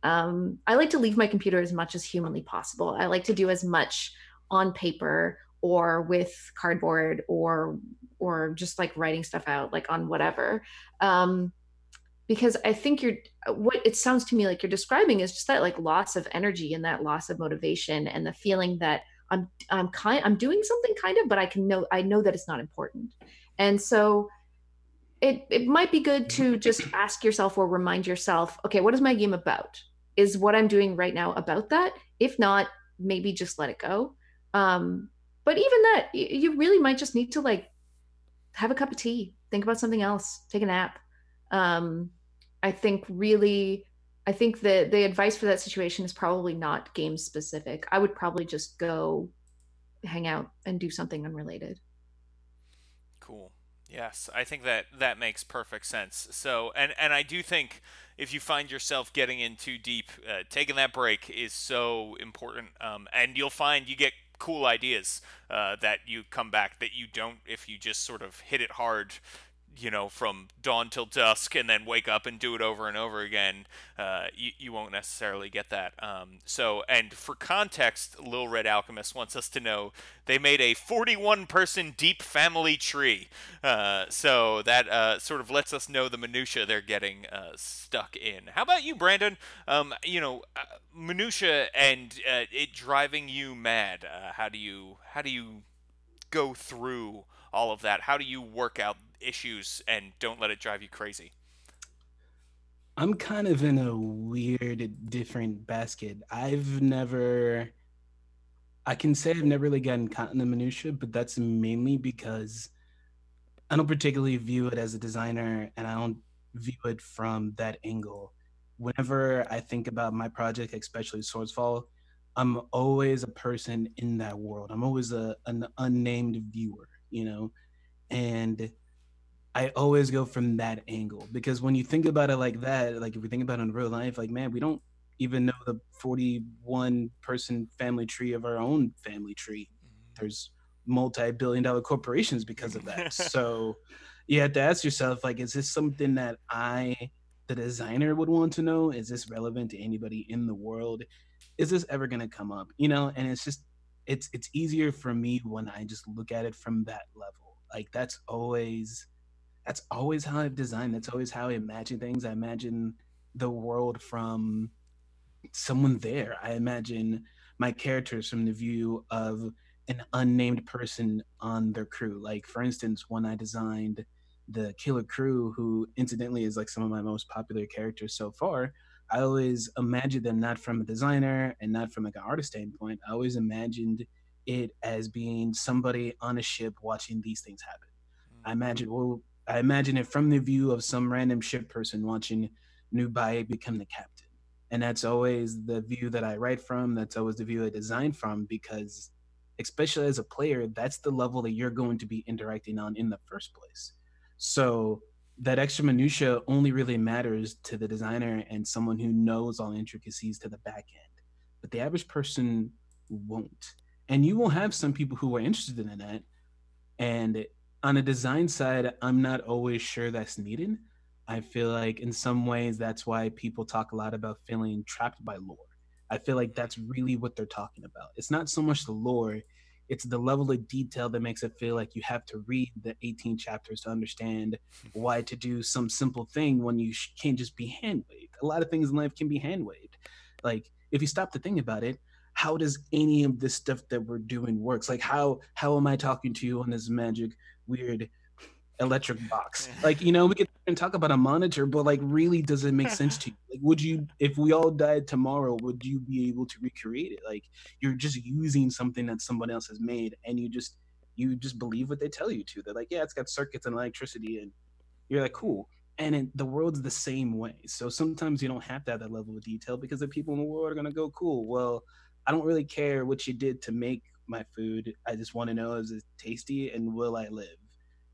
Um, I like to leave my computer as much as humanly possible. I like to do as much on paper or with cardboard or, or just like writing stuff out, like on whatever. Um, Because I think you're, what it sounds to me like you're describing is just that like loss of energy and that loss of motivation and the feeling that I'm I'm kind I'm doing something kind of, but I can know I know that it's not important. And so it it might be good to just ask yourself or remind yourself, okay, what is my game about? Is what I'm doing right now about that? If not, maybe just let it go. Um, but even that, you really might just need to like have a cup of tea, think about something else, take a nap. Um, I think really, I think the, the advice for that situation is probably not game specific. I would probably just go hang out and do something unrelated. Cool. Yes. I think that that makes perfect sense. So, and, and I do think if you find yourself getting in too deep, uh, taking that break is so important. Um, and you'll find you get cool ideas, uh, that you come back that you don't, if you just sort of hit it hard, you know, from dawn till dusk and then wake up and do it over and over again, uh, you, you won't necessarily get that. Um, so, and for context, Little Red Alchemist wants us to know they made a forty-one person deep family tree. Uh, so that uh, sort of lets us know the minutia they're getting uh, stuck in. How about you, Brandon? Um, you know, uh, minutia and uh, it driving you mad. Uh, how do you, how do you go through all of that? How do you work out issues and don't let it drive you crazy? I'm kind of in a weird, different basket. I've never, I can say I've never really gotten caught in the minutia, but that's mainly because I don't particularly view it as a designer and I don't view it from that angle. Whenever I think about my project, especially Swordsfall, I'm always a person in that world. I'm always a, an unnamed viewer, you know, and I always go from that angle, because when you think about it like that, like if we think about it in real life, like, man, we don't even know the forty-one person family tree of our own family tree. There's multi-billion dollar corporations because of that. So you have to ask yourself, like, is this something that I, the designer, would want to know? Is this relevant to anybody in the world? Is this ever going to come up? You know, and it's just, it's, it's easier for me when I just look at it from that level. Like that's always... That's always how I've designed. That's always how I imagine things. I imagine the world from someone there. I imagine my characters from the view of an unnamed person on their crew. Like, for instance, when I designed the Killer Crew, who incidentally is like some of my most popular characters so far, I always imagined them not from a designer and not from like an artist standpoint. I always imagined it as being somebody on a ship watching these things happen. Mm-hmm. I imagined, well, I imagine it from the view of some random ship person watching Nubai become the captain. And that's always the view that I write from. That's always the view I design from, because especially as a player, that's the level that you're going to be interacting on in the first place. So that extra minutia only really matters to the designer and someone who knows all intricacies to the back end, but the average person won't. And you will have some people who are interested in that, and it, on the design side, I'm not always sure that's needed. I feel like in some ways, that's why people talk a lot about feeling trapped by lore. I feel like that's really what they're talking about. It's not so much the lore, it's the level of detail that makes it feel like you have to read the eighteen chapters to understand why to do some simple thing when you can't just be hand-waved. A lot of things in life can be hand-waved. Like, if you stop to think about it, how does any of this stuff that we're doing works? Like, how how am I talking to you on this magic, weird electric box? Like, you know, we could talk about a monitor, but like, really, does it make sense to you? Like, would you, if we all died tomorrow, would you be able to recreate it? Like, you're just using something that someone else has made, and you just you just believe what they tell you to. They're like, yeah, it's got circuits and electricity, and you're like, cool. And it, the world's the same way. So sometimes you don't have to have that level of detail, because the people in the world are gonna go, cool, well, I don't really care what you did to make my food. I just want to know, is it tasty and will I live?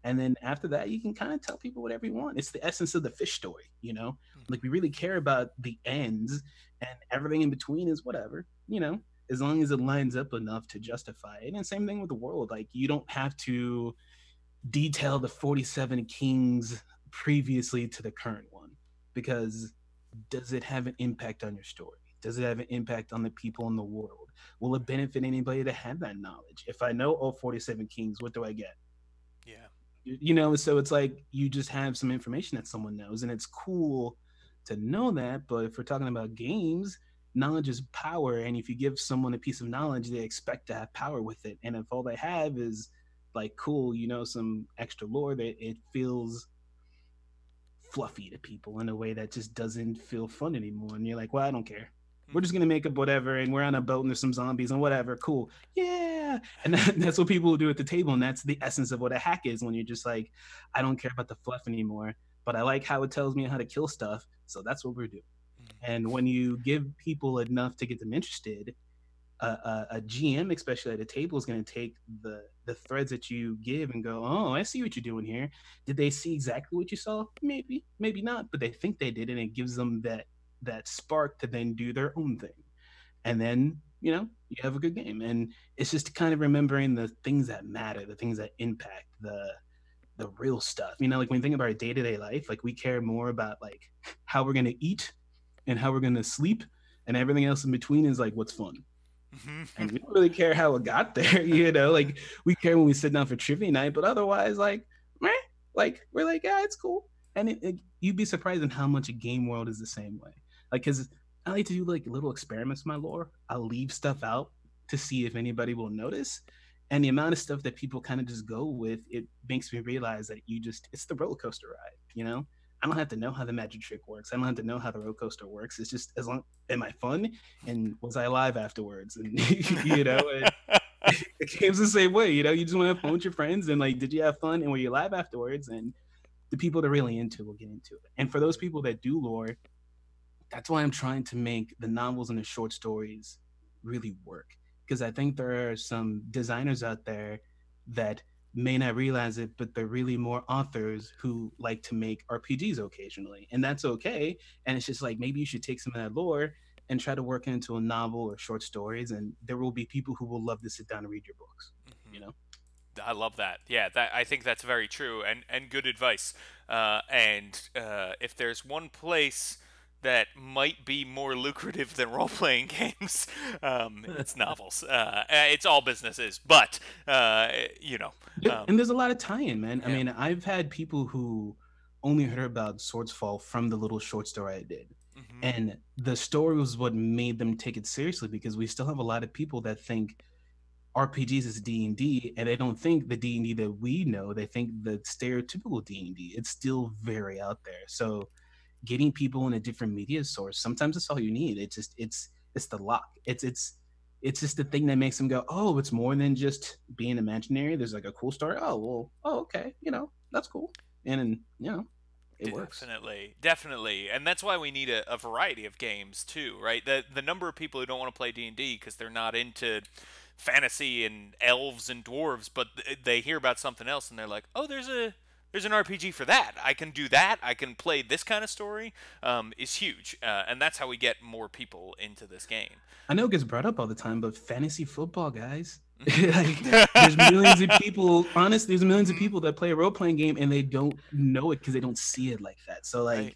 And then after that, you can kind of tell people whatever you want. It's the essence of the fish story, you know? Like, we really care about the ends, and everything in between is whatever, you know? as long as it lines up enough to justify it. And same thing with the world. Like, you don't have to detail the forty-seven kings previously to the current one, because does it have an impact on your story? Does it have an impact on the people in the world? Will it benefit anybody to have that knowledge? If I know all forty-seven kings, what do I get? Yeah. You know, so it's like you just have some information that someone knows, and it's cool to know that. But if we're talking about games, knowledge is power. And if you give someone a piece of knowledge, they expect to have power with it. And if all they have is like, cool, you know, some extra lore, that it feels fluffy to people in a way that just doesn't feel fun anymore. And you're like, well, I don't care. We're just going to make up whatever, and we're on a boat and there's some zombies and whatever. Cool. Yeah. And that, that's what people will do at the table. And that's the essence of what a hack is, when you're just like, I don't care about the fluff anymore, but I like how it tells me how to kill stuff. So that's what we're doing. Mm-hmm. And when you give people enough to get them interested, uh, a, a G M, especially at a table, is going to take the, the threads that you give and go, oh, I see what you're doing here. Did they see exactly what you saw? Maybe, maybe not, but they think they did. And it gives them that that spark to then do their own thing. And then, you know, you have a good game. And it's just kind of remembering the things that matter, the things that impact, the the real stuff. You know, like when you think about our day-to-day life, like we care more about like how we're going to eat and how we're going to sleep, and everything else in between is like what's fun. Mm-hmm. And we don't really care how it got there, you know, like we care when we sit down for trivia night, but otherwise like, meh, like we're like, yeah, it's cool. And it, it, you'd be surprised in how much a game world is the same way. Like, cause I like to do like little experiments with my lore. I'll leave stuff out to see if anybody will notice. And the amount of stuff that people kind of just go with, it makes me realize that you just, it's the roller coaster ride, you know? I don't have to know how the magic trick works. I don't have to know how the roller coaster works. It's just, as long, am I fun? And was I alive afterwards? And you know, it, it game's the same way, you know? You just want to have fun with your friends, and like, did you have fun? And were you alive afterwards? And the people that are really into it will get into it. And for those people that do lore, that's why I'm trying to make the novels and the short stories really work, because I think there are some designers out there that may not realize it, but they're really more authors who like to make R P Gs occasionally, and that's okay. And it's just like, maybe you should take some of that lore and try to work into a novel or short stories, and there will be people who will love to sit down and read your books. Mm-hmm. You know? I love that. Yeah, that I think that's very true, and, and good advice. Uh, and uh, if there's one place that might be more lucrative than role-playing games, um, it's novels. Uh, it's all businesses, but, uh, you know. Um, and there's a lot of tie-in, man. Yeah. I mean, I've had people who only heard about Swordsfall from the little short story I did. Mm-hmm. And the story was what made them take it seriously, because we still have a lot of people that think R P Gs is D and D, and they don't think the D and D that we know. They think the stereotypical D and D. It's still very out there. So getting people in a different media source, sometimes that's all you need. It's just, it's, it's the lock. It's, it's, it's just the thing that makes them go, oh, it's more than just being imaginary. There's like a cool story. Oh, well, oh, okay. You know, that's cool. And, and you know, it definitely works. Definitely. Definitely. And that's why we need a, a variety of games too, right? The, the number of people who don't want to play D and D because they're not into fantasy and elves and dwarves, but they hear about something else and they're like, oh, there's a, There's an R P G for that. I can do that. I can play this kind of story. Um, is huge, uh, and that's how we get more people into this game. I know it gets brought up all the time, but fantasy football, guys. Mm-hmm. Like, there's millions of people. Honest, there's millions of people that play a role-playing game and they don't know it because they don't see it like that. So, like, right.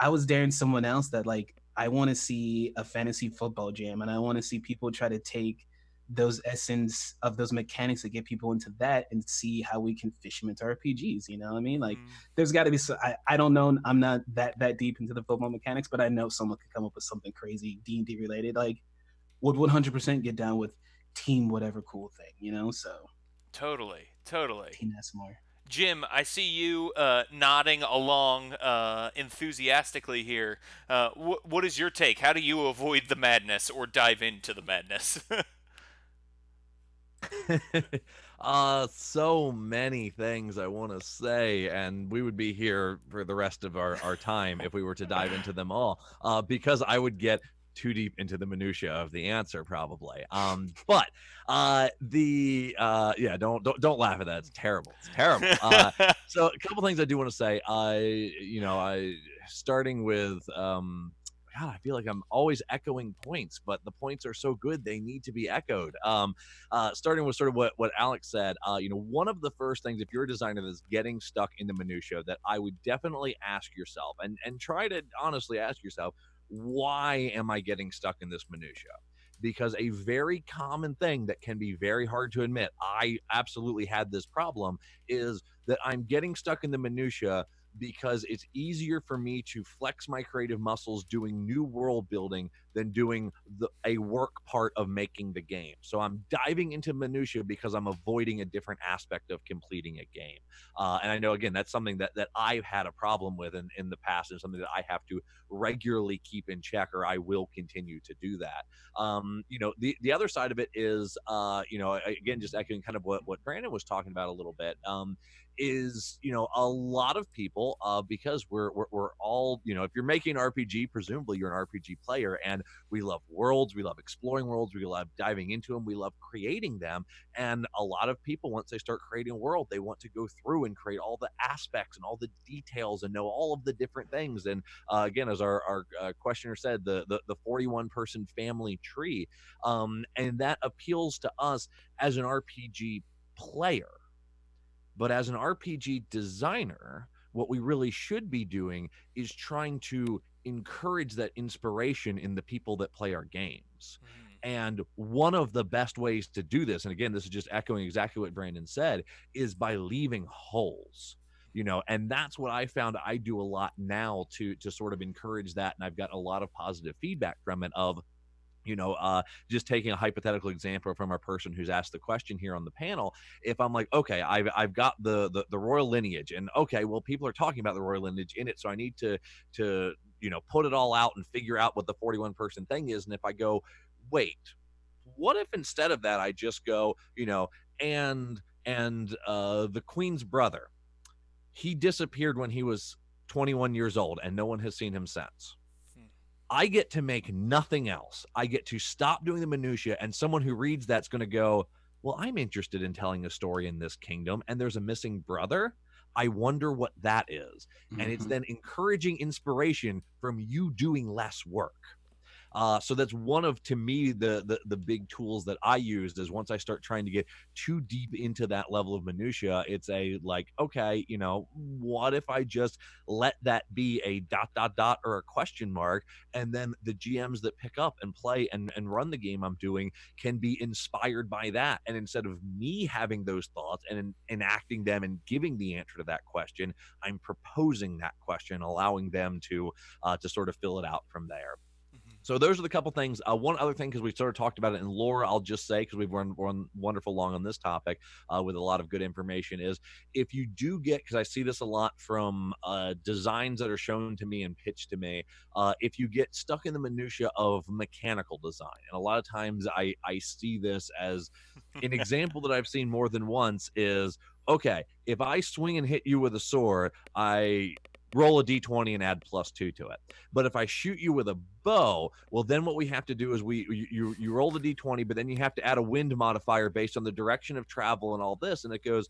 I was daring someone else that, like, I want to see a fantasy football jam, and I want to see people try to take those essence of those mechanics that get people into that and see how we can fish them into R P Gs. You know what I mean? Like, mm. there's got to be, so, I, I don't know, I'm not that that deep into the football mechanics, but I know someone could come up with something crazy D and D related, like would one hundred percent get down with team whatever cool thing, you know? So totally, totally. Team S M R. Jim, I see you uh, nodding along uh, enthusiastically here. Uh, wh what is your take? How do you avoid the madness or dive into the madness? uh so many things I want to say, and we would be here for the rest of our, our time if we were to dive into them all, uh because I would get too deep into the minutia of the answer probably. Um but uh the uh yeah, don't don't, don't laugh at that. It's terrible. It's terrible. Uh so a couple things I do want to say. I you know I starting with um God, I feel like I'm always echoing points, but the points are so good they need to be echoed. Um, uh, starting with sort of what, what Alex said, uh, you know, one of the first things, if you're a designer that's getting stuck in the minutia, that I would definitely ask yourself, and, and try to honestly ask yourself, why am I getting stuck in this minutia? Because a very common thing that can be very hard to admit, I absolutely had this problem, is that I'm getting stuck in the minutia because it's easier for me to flex my creative muscles doing new world building than doing the, a work part of making the game. So I'm diving into minutia because I'm avoiding a different aspect of completing a game. Uh, and I know, again, that's something that, that I've had a problem with in, in the past, and something that I have to regularly keep in check, or I will continue to do that. Um, you know, the, the other side of it is, uh, you know, again, just echoing kind of what, what Brandon was talking about a little bit, um, is, you know, a lot of people, uh, because we're, we're, we're all, you know, if you're making an R P G, presumably you're an R P G player, and we love worlds, we love exploring worlds, we love diving into them, we love creating them. And a lot of people, once they start creating a world, they want to go through and create all the aspects and all the details and know all of the different things. And uh, again, as our, our uh, questioner said, the, the, the forty-one person family tree. Um, and that appeals to us as an R P G player. But as an R P G designer, what we really should be doing is trying to encourage that inspiration in the people that play our games. Mm. And one of the best ways to do this, and again, this is just echoing exactly what Brandon said, is by leaving holes. You know, and that's what I found I do a lot now to to sort of encourage that. And I've got a lot of positive feedback from it of, you know, uh, just taking a hypothetical example from our person who's asked the question here on the panel. If I'm like, okay, I've, I've got the, the, the royal lineage, and okay, well, people are talking about the royal lineage in it, so I need to, to, you know, put it all out and figure out what the forty-one person thing is. And if I go, wait, what if instead of that, I just go, you know, and, and uh, the queen's brother, he disappeared when he was twenty-one years old and no one has seen him since. I get to make nothing else. I get to stop doing the minutia, and someone who reads that's going to go, well, I'm interested in telling a story in this kingdom, and there's a missing brother. I wonder what that is. Mm-hmm. And it's then encouraging inspiration from you doing less work. Uh, so that's one of, to me, the, the the big tools that I used is once I start trying to get too deep into that level of minutia, it's a like, okay, you know, what if I just let that be a dot, dot, dot, or a question mark? And then the G Ms that pick up and play and, and run the game I'm doing can be inspired by that. And instead of me having those thoughts and enacting them and giving the answer to that question, I'm proposing that question, allowing them to uh, to sort of fill it out from there. So those are the couple things. Uh, one other thing, because we've sort of talked about it in lore, I'll just say, because we've run, run wonderful long on this topic uh, with a lot of good information, is if you do get, because I see this a lot from uh, designs that are shown to me and pitched to me, uh, if you get stuck in the minutia of mechanical design, and a lot of times I, I see this as an example that I've seen more than once is, okay, if I swing and hit you with a sword, I roll a d twenty and add plus two to it. But if I shoot you with a bow, well, then what we have to do is we you, you, you roll the d twenty, but then you have to add a wind modifier based on the direction of travel and all this. And it goes,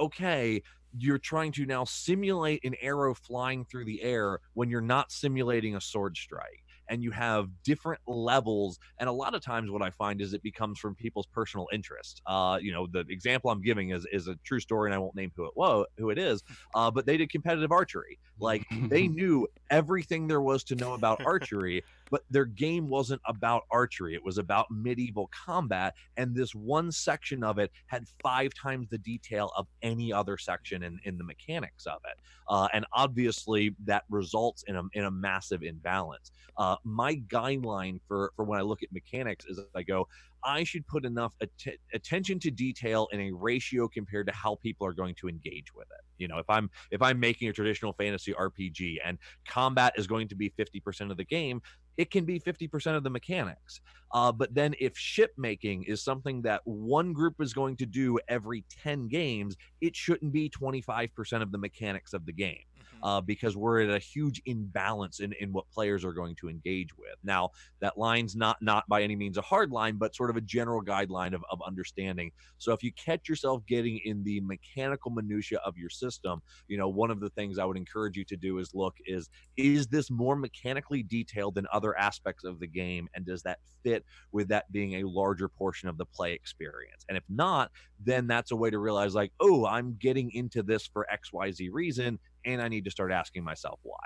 okay, you're trying to now simulate an arrow flying through the air when you're not simulating a sword strike. And you have different levels. And a lot of times what I find is it becomes from people's personal interest. Uh, you know, the example I'm giving is, is a true story, and I won't name who it, whoa, who it is, uh, but they did competitive archery. Like, they knew everything there was to know about archery, but their game wasn't about archery. It was about medieval combat. And this one section of it had five times the detail of any other section in, in the mechanics of it. Uh, and obviously that results in a, in a massive imbalance. Uh, my guideline for, for when I look at mechanics is I go, I should put enough att- attention to detail in a ratio compared to how people are going to engage with it. You know, if I'm if I'm making a traditional fantasy R P G and combat is going to be fifty percent of the game, it can be fifty percent of the mechanics. Uh, but then if ship making is something that one group is going to do every ten games, it shouldn't be twenty-five percent of the mechanics of the game. uh, because we're at a huge imbalance in, in what players are going to engage with. Now, that line's not not by any means a hard line, but sort of a general guideline of, of understanding. So if you catch yourself getting in the mechanical minutia of your system, you know, one of the things I would encourage you to do is look is, is this more mechanically detailed than other aspects of the game? And does that fit with that being a larger portion of the play experience? And if not, then that's a way to realize like, oh, I'm getting into this for X Y Z reason, and I need to start asking myself why.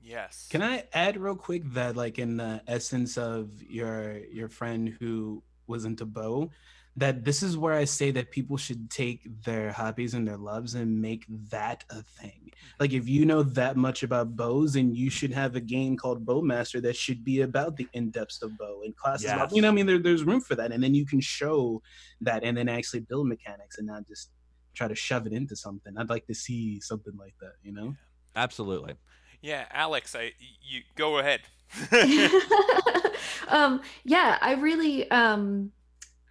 Yes. Can I add real quick that, like, in the essence of your your friend who was into Bo, that this is where I say that people should take their hobbies and their loves and make that a thing. Like, if you know that much about bows, then you should have a game called Bowmaster that should be about the in-depths of bow and classes. Yes. You know, I mean, there, there's room for that. And then you can show that and then actually build mechanics and not just try to shove it into something. I'd like to see something like that, you know? Absolutely. Yeah, Alex, I, you go ahead. um, yeah, I really... Um...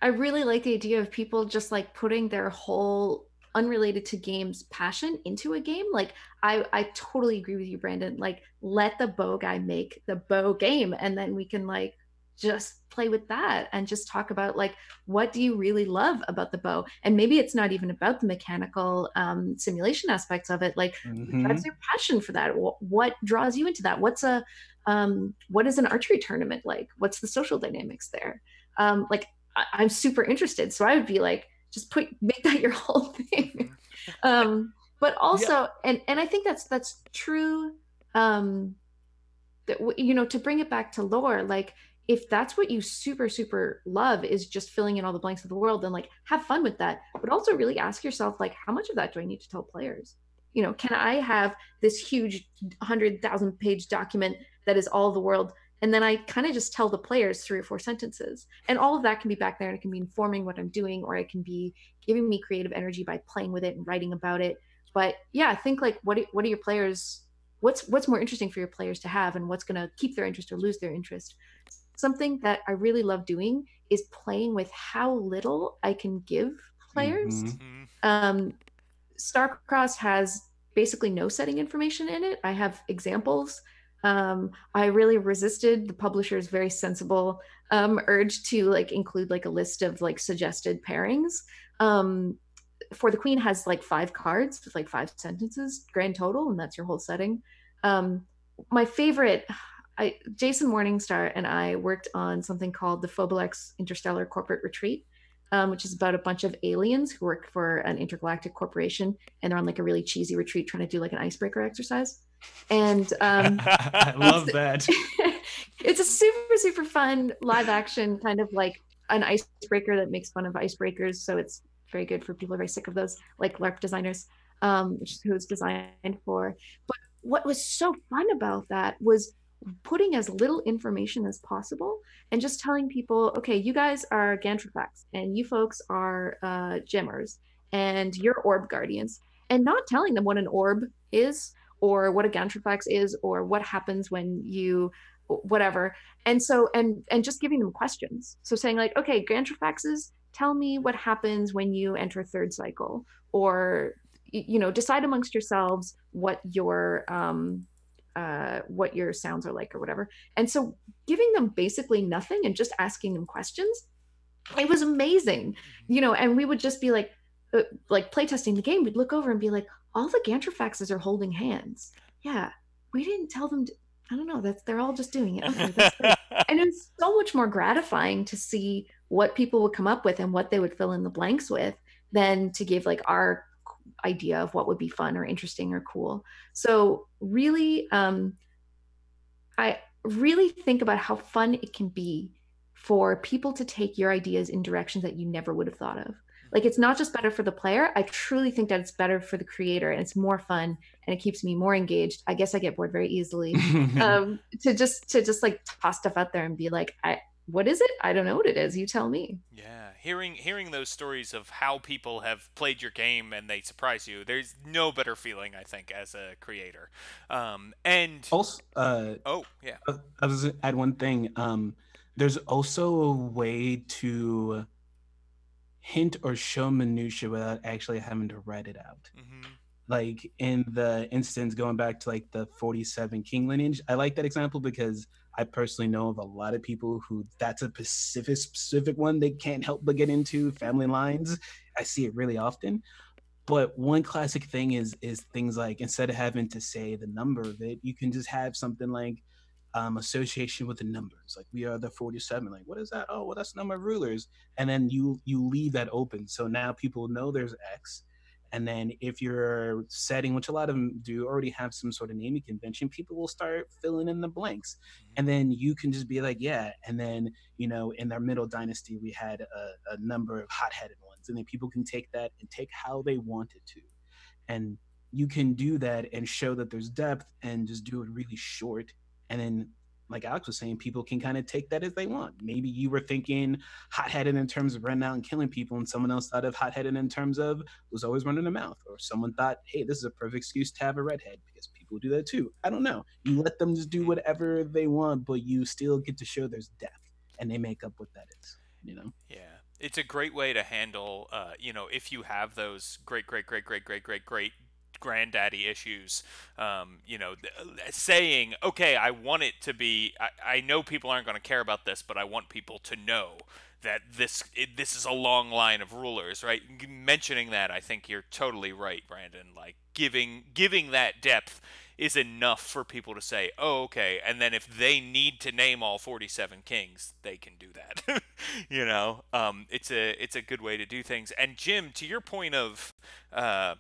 I really like the idea of people just like putting their whole unrelated to games passion into a game. Like I, I totally agree with you, Brandon. Like, let the bow guy make the bow game, and then we can like just play with that and just talk about like, what do you really love about the bow? And maybe it's not even about the mechanical um, simulation aspects of it. Like, mm-hmm. what drives your passion for that? What, what draws you into that? What's a, um, what is an archery tournament like? What's the social dynamics there? Um, like, I'm super interested. So I would be like, just put, make that your whole thing. um, but also, yeah. and, and I think that's, that's true. Um, that, you know, to bring it back to lore, like if that's what you super, super love is just filling in all the blanks of the world, then like have fun with that, but also really ask yourself, like, how much of that do I need to tell players? You know, can I have this huge one hundred thousand page document that is all the world, and then I kind of just tell the players three or four sentences, and all of that can be back there, and it can be informing what I'm doing, or it can be giving me creative energy by playing with it and writing about it. But yeah, I think like, what, what are your players, what's, what's more interesting for your players to have, and what's going to keep their interest or lose their interest? Something that I really love doing is playing with how little I can give players. Mm-hmm. Um, Star Crossed has basically no setting information in it. I have examples. Um, I really resisted the publisher's very sensible um, urge to like include like a list of like suggested pairings. Um, For the Queen has like five cards with like five sentences grand total, and that's your whole setting. Um, my favorite, I, Jason Morningstar and I worked on something called the Phoblex Interstellar Corporate Retreat, um, which is about a bunch of aliens who work for an intergalactic corporation, and they're on like a really cheesy retreat trying to do like an icebreaker exercise. And um I love that. It's a super super fun live action kind of like an icebreaker that makes fun of icebreakers, so it's very good for people who are very sick of those, like LARP designers, um which is who it's designed for. But what was so fun about that was putting as little information as possible and just telling people, okay, you guys are Gantrifax, and you folks are uh Gemmers, and you're Orb Guardians, and not telling them what an orb is or what a Gantrifax is, or what happens when you, whatever. And so, and and just giving them questions. So saying like, okay, Gantrifaxes, tell me what happens when you enter third cycle, or, you know, decide amongst yourselves what your, um, uh, what your sounds are like or whatever. And so giving them basically nothing and just asking them questions, it was amazing. You know, and we would just be like, like playtesting the game, we'd look over and be like, all the Gantrifaxes are holding hands. Yeah, we didn't tell them to, I don't know, that's, they're all just doing it. Okay, that's great. And it's so much more gratifying to see what people would come up with and what they would fill in the blanks with than to give like our idea of what would be fun or interesting or cool. So really, um, I really think about how fun it can be for people to take your ideas in directions that you never would have thought of. Like, it's not just better for the player. I truly think that it's better for the creator, and it's more fun, and it keeps me more engaged. I guess I get bored very easily. um, to just to just like toss stuff out there and be like, I, what is it? I don't know what it is. You tell me. Yeah, hearing hearing those stories of how people have played your game and they surprise you. There's no better feeling, I think, as a creator. Um, and also, uh, oh yeah, I was gonna add one thing. Um, there's also a way to hint or show minutia without actually having to write it out. Mm-hmm. like in the instance going back to like the forty-seven King lineage, I like that example because I personally know of a lot of people who that's a specific, specific one they can't help but get into, family lines. I see it really often. But one classic thing is is things like, instead of having to say the number of it, you can just have something like um, association with the numbers. Like, we are the forty-seven. Like, what is that? Oh, well, that's the number of rulers. And then you you leave that open. So now people know there's X. And then if you're setting, which a lot of them do already have some sort of naming convention, people will start filling in the blanks. And then you can just be like, yeah. And then, you know, in our middle dynasty, we had a, a number of hot-headed ones. And then people can take that and take how they wanted to. And you can do that and show that there's depth and just do it really short. And then, like Alex was saying, people can kind of take that as they want. Maybe you were thinking hot-headed in terms of running out and killing people, and someone else thought of hot-headed in terms of was always running their mouth, or someone thought, hey, this is a perfect excuse to have a redhead because people do that too. I don't know. You let them just do whatever they want, but you still get to show there's depth, and they make up what that is, you know? Yeah. It's a great way to handle, uh, you know, if you have those great, great, great, great, great, great, great, granddaddy issues, um, you know, saying, okay, I want it to be, I, I know people aren't going to care about this, but I want people to know that this it, this is a long line of rulers, right? Mentioning that, I think you're totally right, Brandon. Like, giving giving that depth is enough for people to say, oh, okay. And then if they need to name all forty-seven kings, they can do that. You know, um, it's a it's a good way to do things. And Jim, to your point of uh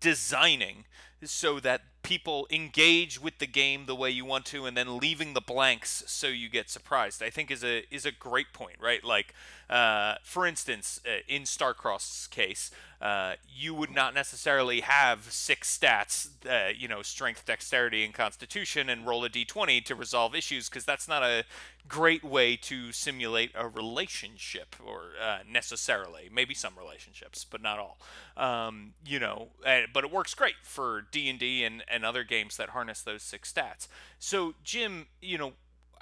designing so that people engage with the game the way you want to, and then leaving the blanks so you get surprised, I think is a is a great point, right? Like, uh, for instance, uh, in Star Crossed's case, uh, you would not necessarily have six stats, uh, you know, strength, dexterity, and constitution, and roll a d twenty to resolve issues, because that's not a great way to simulate a relationship, or uh, necessarily, maybe some relationships, but not all. Um, you know, uh, but it works great for D and D and and other games that harness those six stats. So, Jim, you know,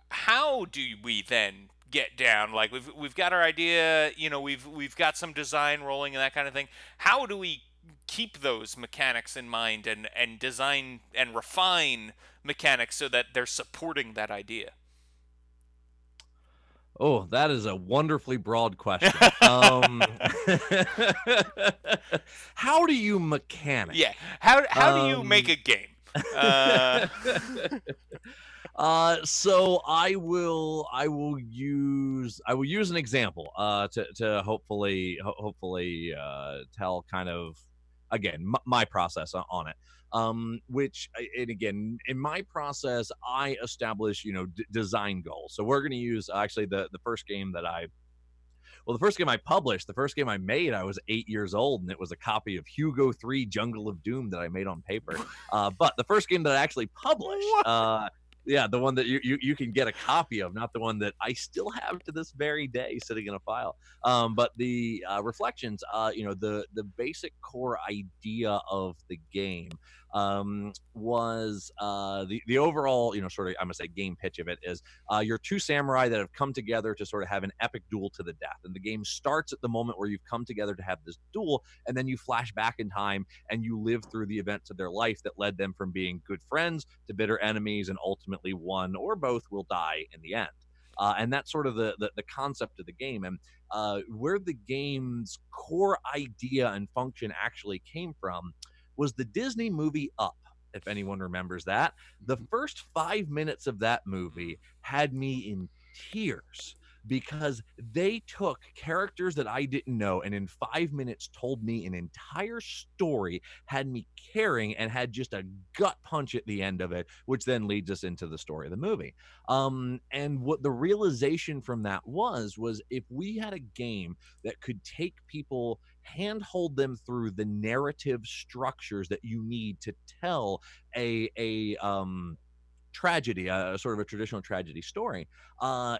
how do we then get down? Like, we've we've got our idea, you know, we've we've got some design rolling and that kind of thing. How do we keep those mechanics in mind and and design and refine mechanics so that they're supporting that idea? Oh, that is a wonderfully broad question. um, how do you mechanic? Yeah, how how um, do you make a game? Uh... uh, so I will I will use I will use an example uh, to to hopefully ho hopefully uh, tell kind of again m my process on it. Um, which, and again, in my process, I establish, you know, d design goals. So we're going to use actually the, the first game that I, well, the first game I published, the first game I made, I was eight years old, and it was a copy of Hugo three Jungle of Doom that I made on paper. Uh, but the first game that I actually published, uh, yeah, the one that you, you, you can get a copy of, not the one that I still have to this very day sitting in a file. Um, but the uh, Reflections, uh, you know, the, the basic core idea of the game um, was uh, the, the overall, you know, sort of, I'm going to say game pitch of it is uh, you're two samurai that have come together to sort of have an epic duel to the death. And the game starts at the moment where you've come together to have this duel, and then you flash back in time and you live through the events of their life that led them from being good friends to bitter enemies, and ultimately one or both will die in the end. Uh, and that's sort of the, the, the concept of the game. And uh, where the game's core idea and function actually came from was the Disney movie Up, if anyone remembers that. The first five minutes of that movie had me in tears, because they took characters that I didn't know and in five minutes told me an entire story, had me caring, and had just a gut punch at the end of it, which then leads us into the story of the movie. Um, and what the realization from that was, was if we had a game that could take people, handhold them through the narrative structures that you need to tell a, a um, tragedy, a sort of a traditional tragedy story, uh,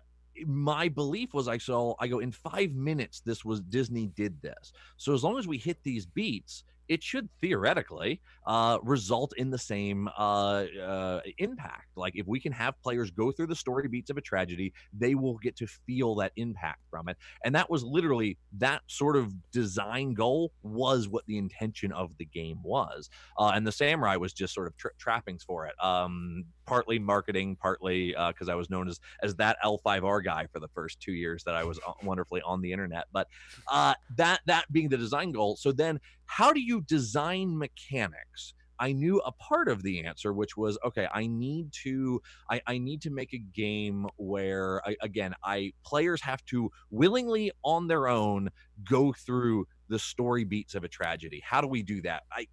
my belief was, I saw, I go, in five minutes, this was Disney did this. So as long as we hit these beats, it should theoretically uh, result in the same uh, uh, impact. Like, if we can have players go through the story beats of a tragedy, they will get to feel that impact from it. And that was literally, that sort of design goal was what the intention of the game was. Uh, and the samurai was just sort of tra- trappings for it. Um, partly marketing, partly because uh, I was known as, as that L five R guy for the first two years that I was wonderfully on the internet. But uh, that, that being the design goal. So then how do you design mechanics? I knew a part of the answer, which was, okay, I need to, I, I need to make a game where, I, again, I players have to willingly on their own go through the story beats of a tragedy. How do we do that? I,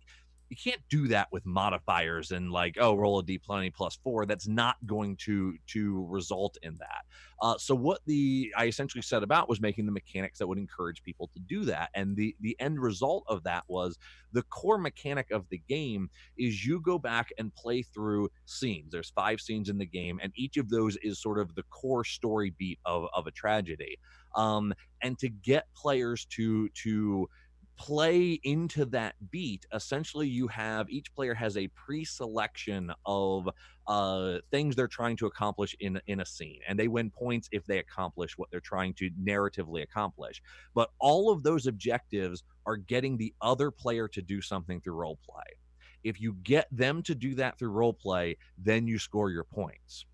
you can't do that with modifiers and like, oh, roll a d twenty plus four. That's not going to to result in that. Uh, so what the I essentially set about was making the mechanics that would encourage people to do that. And the the end result of that was the core mechanic of the game is you go back and play through scenes. There's five scenes in the game, and each of those is sort of the core story beat of of a tragedy. Um, and to get players to to play into that beat, essentially you have, each player has a pre-selection of uh, things they're trying to accomplish in, in a scene. And they win points if they accomplish what they're trying to narratively accomplish. But all of those objectives are getting the other player to do something through role play. If you get them to do that through role play, then you score your points.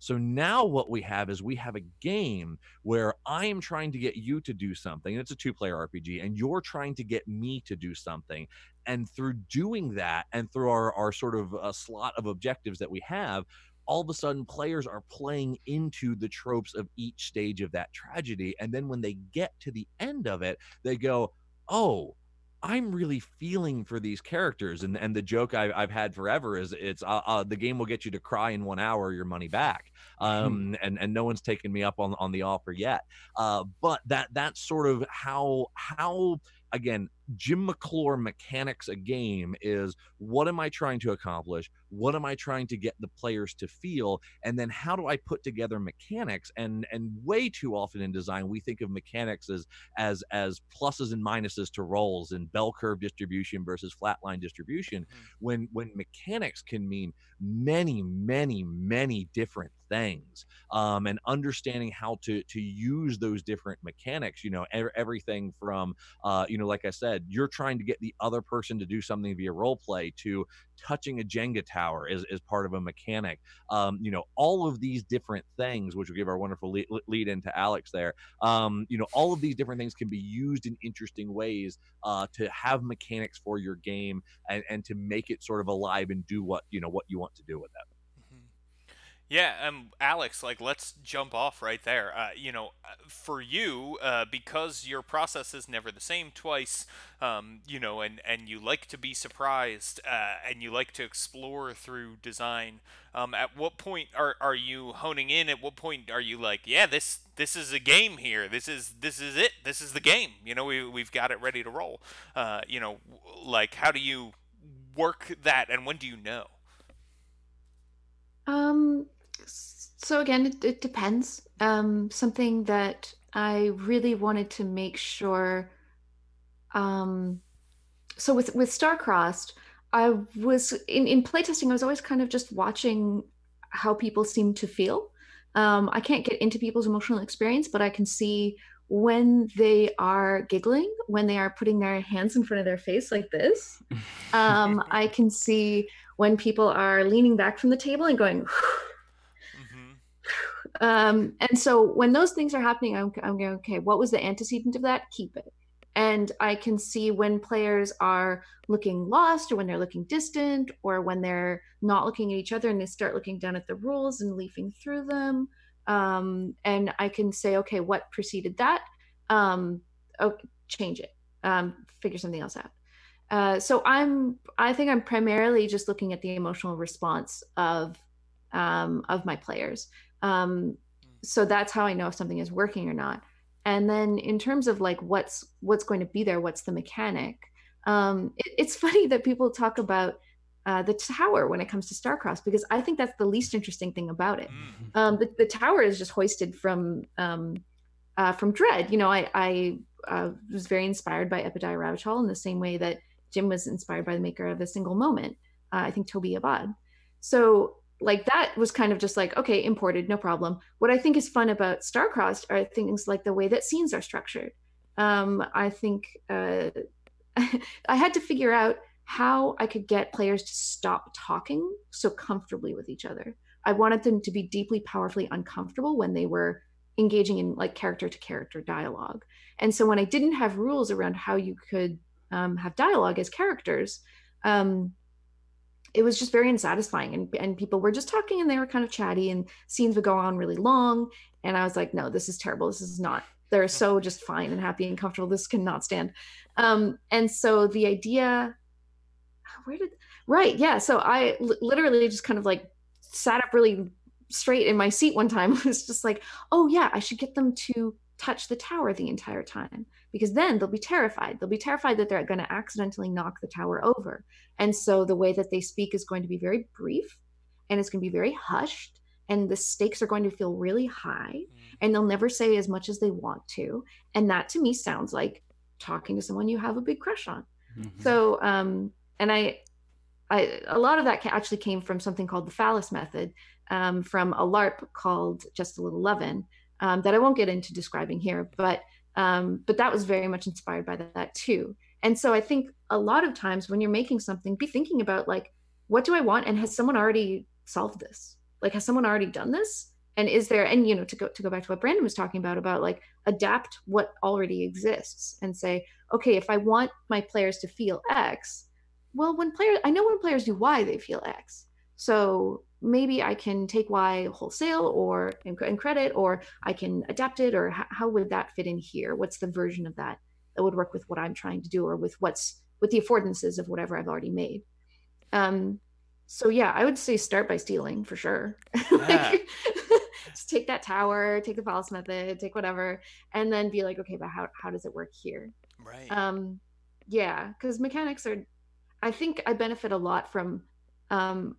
So now what we have is we have a game where I am trying to get you to do something, and it's a two-player R P G, and you're trying to get me to do something. And through doing that and through our, our sort of uh, slot of objectives that we have, all of a sudden players are playing into the tropes of each stage of that tragedy. And then when they get to the end of it, they go, oh, I'm really feeling for these characters. And and the joke I've, I've had forever is it's uh, uh, the game will get you to cry in one hour, your money back. Um, mm. and, and no one's taken me up on, on the offer yet. Uh, but that that's sort of how, how again, Jim McClure mechanics a game is, what am I trying to accomplish? What am I trying to get the players to feel? And then how do I put together mechanics? And and way too often in design, we think of mechanics as as as pluses and minuses to rolls and bell curve distribution versus flatline distribution, mm-hmm. when when mechanics can mean many, many, many different things. Um, and understanding how to to use those different mechanics, you know, er- everything from, uh, you know, like I said, you're trying to get the other person to do something via role play, to touching a Jenga tower is, is part of a mechanic. Um, you know, all of these different things, which will give our wonderful lead, lead into Alex there. Um, you know, all of these different things can be used in interesting ways uh, to have mechanics for your game and, and to make it sort of alive and do what, you know, what you want to do with it. Yeah, um, Alex, like, let's jump off right there. Uh, you know, for you, uh, because your process is never the same twice, um, you know, and, and you like to be surprised, uh, and you like to explore through design, um, at what point are, are you honing in? At what point are you like, yeah, this this is a game here. This is this is it. This is the game. You know, we, we've got it ready to roll. Uh, you know, like, how do you work that, and when do you know? Um... So again, it, it depends. Um, something that I really wanted to make sure. Um, so with, with Star Crossed, I was in, in playtesting, I was always kind of just watching how people seem to feel. Um, I can't get into people's emotional experience, but I can see when they are giggling, when they are putting their hands in front of their face like this. Um, I can see when people are leaning back from the table and going, Um, and so when those things are happening, I'm, I'm going, okay, what was the antecedent of that? Keep it. And I can see when players are looking lost, or when they're looking distant, or when they're not looking at each other and they start looking down at the rules and leafing through them. Um, and I can say, okay, what preceded that? Um, okay, change it, um, figure something else out. Uh, so I'm, I think I'm primarily just looking at the emotional response of, um, of my players. Um, so that's how I know if something is working or not. And then in terms of like, what's, what's going to be there, what's the mechanic? Um, it, it's funny that people talk about, uh, the tower when it comes to Star Crossed, because I think that's the least interesting thing about it. Um, the, the tower is just hoisted from, um, uh, from Dread. You know, I, I, uh, was very inspired by Epidai Ravachol in the same way that Jim was inspired by the maker of A Single Moment, uh, I think Toby Abad. So like that was kind of just like, okay, imported, no problem. What I think is fun about Star Crossed are things like the way that scenes are structured. Um, I think uh, I had to figure out how I could get players to stop talking so comfortably with each other. I wanted them to be deeply, powerfully uncomfortable when they were engaging in like character to character dialogue. And so when I didn't have rules around how you could um, have dialogue as characters, um, it was just very unsatisfying, and, and people were just talking and they were kind of chatty and scenes would go on really long. And I was like, no, this is terrible. This is not, they're so just fine and happy and comfortable. This cannot stand. Um, and so the idea, where did, right. Yeah. So I l- literally just kind of like sat up really straight in my seat one time. It was just like, oh yeah, I should get them to touch the tower the entire time, because then they'll be terrified. They'll be terrified that they're going to accidentally knock the tower over. And so the way that they speak is going to be very brief, and it's going to be very hushed, and the stakes are going to feel really high, mm. and they'll never say as much as they want to. And that to me sounds like talking to someone you have a big crush on. Mm-hmm. So, um, and I, I, a lot of that actually came from something called the Phallus Method, um, from a LARP called Just a Little Lovin', um, that I won't get into describing here, but um, but that was very much inspired by that, that too. And so I think a lot of times when you're making something, be thinking about like, what do I want? And has someone already solved this? Like, has someone already done this? And is there, and you know, to go to go back to what Brandon was talking about, about like adapt what already exists and say, okay, if I want my players to feel X, well, when players, I know when players do Y, they feel X. So maybe I can take Y wholesale or and credit, or I can adapt it, or h- how would that fit in here? What's the version of that that would work with what I'm trying to do, or with what's with the affordances of whatever I've already made? Um, so yeah, I would say start by stealing for sure. Yeah. Like, just take that tower, take the Phallus Method, take whatever, and then be like, okay, but how how does it work here? Right. Um, yeah, because mechanics are. I think I benefit a lot from, um,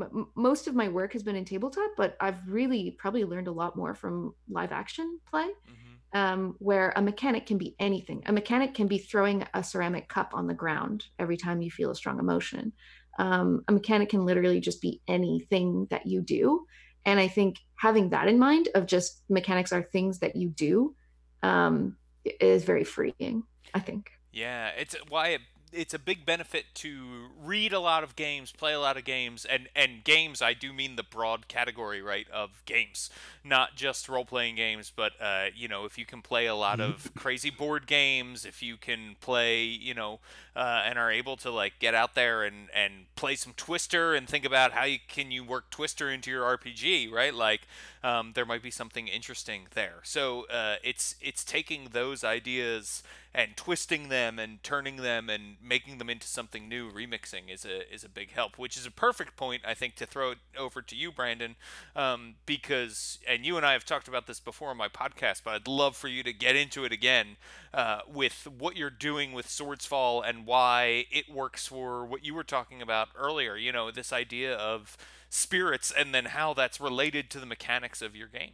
m- most of my work has been in tabletop, but I've really probably learned a lot more from live action play, mm-hmm. um, where a mechanic can be anything. A mechanic can be throwing a ceramic cup on the ground every time you feel a strong emotion. Um, a mechanic can literally just be anything that you do. And I think having that in mind of just mechanics are things that you do, um, is very freeing, I think. Yeah, it's why it it's a big benefit to read a lot of games, play a lot of games, and, and games, I do mean the broad category, right, of games, not just role-playing games, but, uh, you know, if you can play a lot of crazy board games, if you can play, you know, uh, and are able to, like, get out there and, and play some Twister and think about how you, can you work Twister into your R P G, right? Like, um, there might be something interesting there. So uh, it's it's taking those ideas and twisting them and turning them and making them into something new. Remixing is a is a big help, which is a perfect point, I think, to throw it over to you, Brandon, um, because, and you and I have talked about this before on my podcast, but I'd love for you to get into it again uh, with what you're doing with Swordsfall and why it works for what you were talking about earlier, you know, this idea of spirits and then how that's related to the mechanics of your game.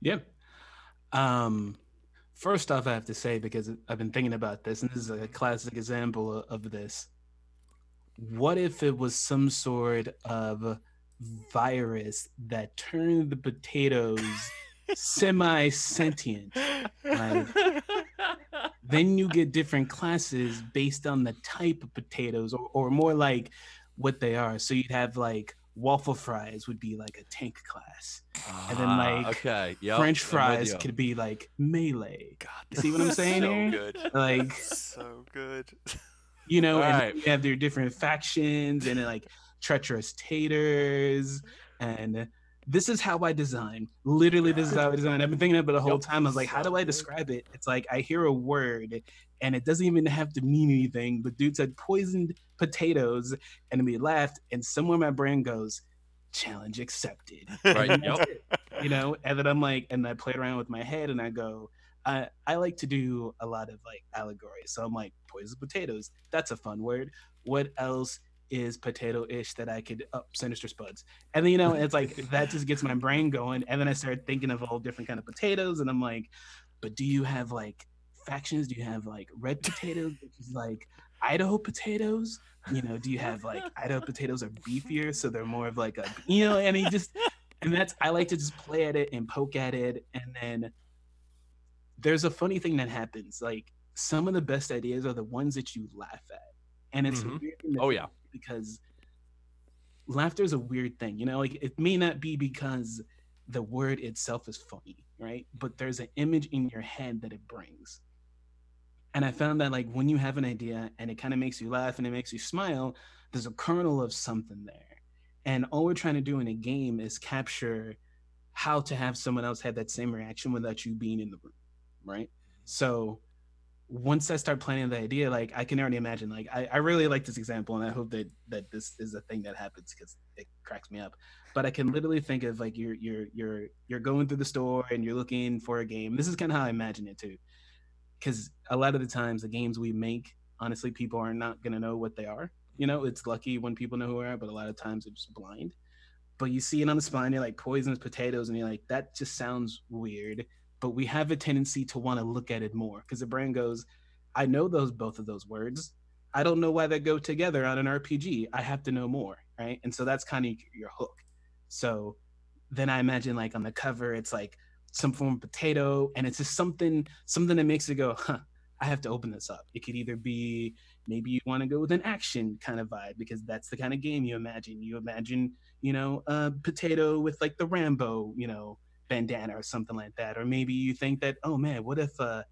Yeah. Um... First off, I have to say, because I've been thinking about this, and this is a classic example of this. What if it was some sort of virus that turned the potatoes semi-sentient? Like, then you get different classes based on the type of potatoes, or, or more like what they are. So you'd have like waffle fries would be like a tank class, ah, and then like okay, yep, French fries could be like melee. God, see what I'm saying? So here? Good, like so good. You know, all and right. You have their different factions, and like treacherous taters, and this is how I design. Literally, this is how I design. I've been thinking about it the whole yep, time. I was like, so how do I describe good. It? It's like I hear a word, and it doesn't even have to mean anything. But dude said poisoned potatoes, and we laughed, and somewhere my brain goes, challenge accepted. Right. And that's it, you know, and then I'm like, and I played around with my head, and I go, I I like to do a lot of like allegory, so I'm like, poisoned potatoes. That's a fun word. What else is potato-ish that I could up oh, sinister spuds? And then, you know, it's like that just gets my brain going, and then I started thinking of all different kind of potatoes, and I'm like, but do you have like factions? Do you have like red potatoes, which is like Idaho potatoes? You know, do you have like Idaho potatoes are beefier, so they're more of like a, you know, and he just, and that's, I like to just play at it and poke at it. And then there's a funny thing that happens. Like some of the best ideas are the ones that you laugh at. And it's mm-hmm. a weird thing oh, yeah. because laughter is a weird thing, you know, like it may not be because the word itself is funny, right? But there's an image in your head that it brings. And I found that like when you have an idea and it kind of makes you laugh and it makes you smile, there's a kernel of something there. And all we're trying to do in a game is capture how to have someone else have that same reaction without you being in the room, right? So once I start planning the idea, like I can already imagine, like I, I really like this example and I hope that that this is a thing that happens because it cracks me up. But I can literally think of like you're you're you're you're going through the store and you're looking for a game. This is kind of how I imagine it too. Because a lot of the times the games we make, honestly, people are not going to know what they are. You know, it's lucky when people know who they are, but a lot of times they're just blind. But you see it on the spine, you're like poisonous potatoes, and you're like, that just sounds weird. But we have a tendency to want to look at it more because the brain goes, I know those both of those words. I don't know why they go together on an R P G. I have to know more, right? And so that's kind of your hook. So then I imagine like on the cover, it's like, some form of potato, and it's just something something that makes it go, huh, I have to open this up. It could either be, maybe you want to go with an action kind of vibe because that's the kind of game you imagine. You imagine, you know, a potato with like the Rambo, you know, bandana or something like that. Or maybe you think that, oh man, what if uh,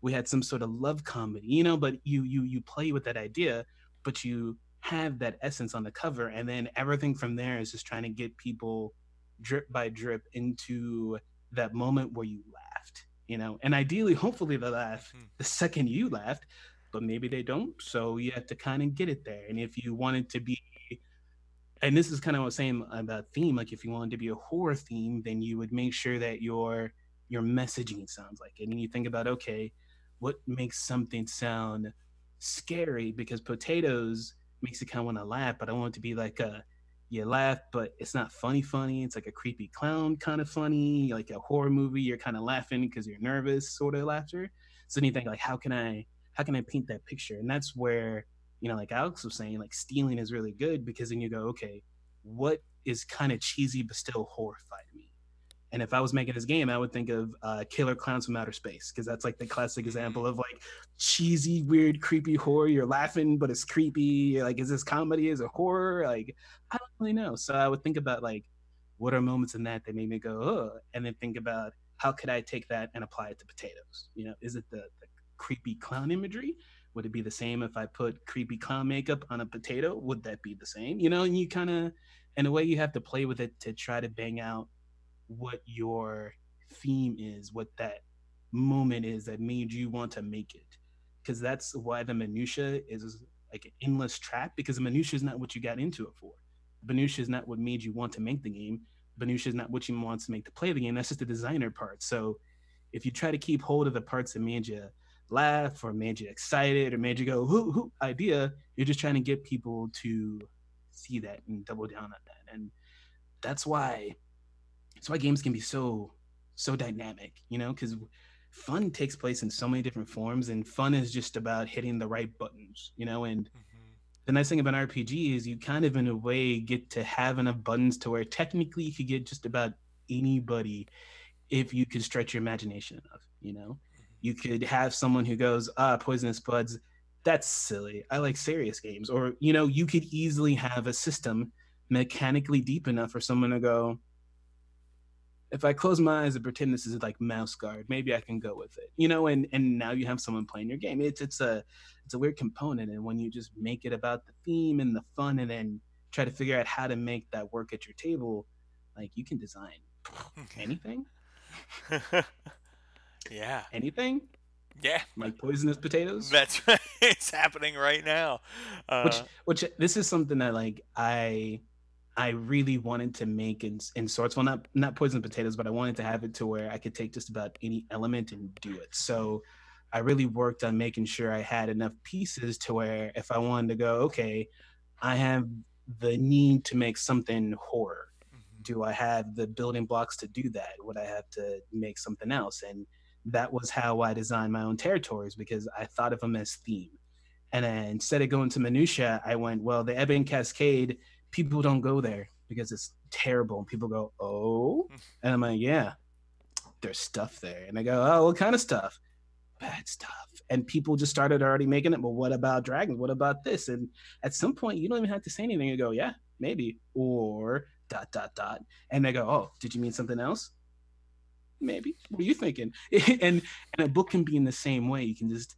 we had some sort of love comedy, you know, but you you you play with that idea, but you have that essence on the cover, and then everything from there is just trying to get people drip by drip into that moment where you laughed, you know, and ideally, hopefully they laugh the second you laughed, but maybe they don't. So you have to kind of get it there. And if you wanted to be, and this is kind of what I was saying about theme, like if you wanted to be a horror theme, then you would make sure that your, your messaging sounds like it. And you think about, okay, what makes something sound scary? Because potatoes makes it kind of want to laugh, but I want it to be like a, you laugh, but it's not funny funny. It's like a creepy clown kind of funny, like a horror movie. You're kind of laughing because you're nervous sort of laughter. So then you think like, how can I, how can I paint that picture? And that's where, you know, like Alex was saying, like stealing is really good because then you go, okay, what is kind of cheesy but still horrified me? And if I was making this game, I would think of uh, Killer Clowns from Outer Space because that's like the classic example of like cheesy, weird, creepy horror. You're laughing, but it's creepy. You're like, is this comedy? Is it horror? Like, I don't really know. So I would think about like, what are moments in that that made me go, oh, and then think about how could I take that and apply it to potatoes? You know, is it the, the creepy clown imagery? Would it be the same if I put creepy clown makeup on a potato? Would that be the same? You know, and you kind of, in a way you have to play with it to try to bang out what your theme is, what that moment is that made you want to make it. Because that's why the minutia is like an endless trap, because the minutia is not what you got into it for. Minutia is not what made you want to make the game. Minutia is not what you want to make to play the game. That's just the designer part. So if you try to keep hold of the parts that made you laugh or made you excited or made you go, whoo, whoo, idea, you're just trying to get people to see that and double down on that. And that's why That's why games can be so, so dynamic, you know, because fun takes place in so many different forms, and fun is just about hitting the right buttons, you know, and mm-hmm. the nice thing about an R P G is you kind of, in a way, get to have enough buttons to where technically you could get just about anybody if you could stretch your imagination enough, you know. Mm-hmm. You could have someone who goes, ah, poisonous buds, that's silly. I like serious games. Or, you know, you could easily have a system mechanically deep enough for someone to go, if I close my eyes and pretend this is like mouse guard, maybe I can go with it, you know, and, and now you have someone playing your game. It's, it's a, it's a weird component. And when you just make it about the theme and the fun and then try to figure out how to make that work at your table, like you can design anything. Yeah. Anything. Yeah. Like poisonous potatoes. That's right. It's happening right now. Uh... Which, which this is something that like I, I really wanted to make in, in Swordsfall, not not poison potatoes, but I wanted to have it to where I could take just about any element and do it. So I really worked on making sure I had enough pieces to where if I wanted to go, okay, I have the need to make something horror. Mm-hmm. Do I have the building blocks to do that? Would I have to make something else? And that was how I designed my own territories, because I thought of them as theme. And then instead of going to minutia, I went, well, the Ebon Cascade, people don't go there because it's terrible. And people go, oh, and I'm like, yeah, there's stuff there. And I go, oh, what kind of stuff? Bad stuff. And people just started already making it. Well, what about dragons? What about this? And at some point, you don't even have to say anything. You go, yeah, maybe, or dot, dot, dot. And they go, oh, did you mean something else? Maybe. What are you thinking? and and a book can be in the same way. You can just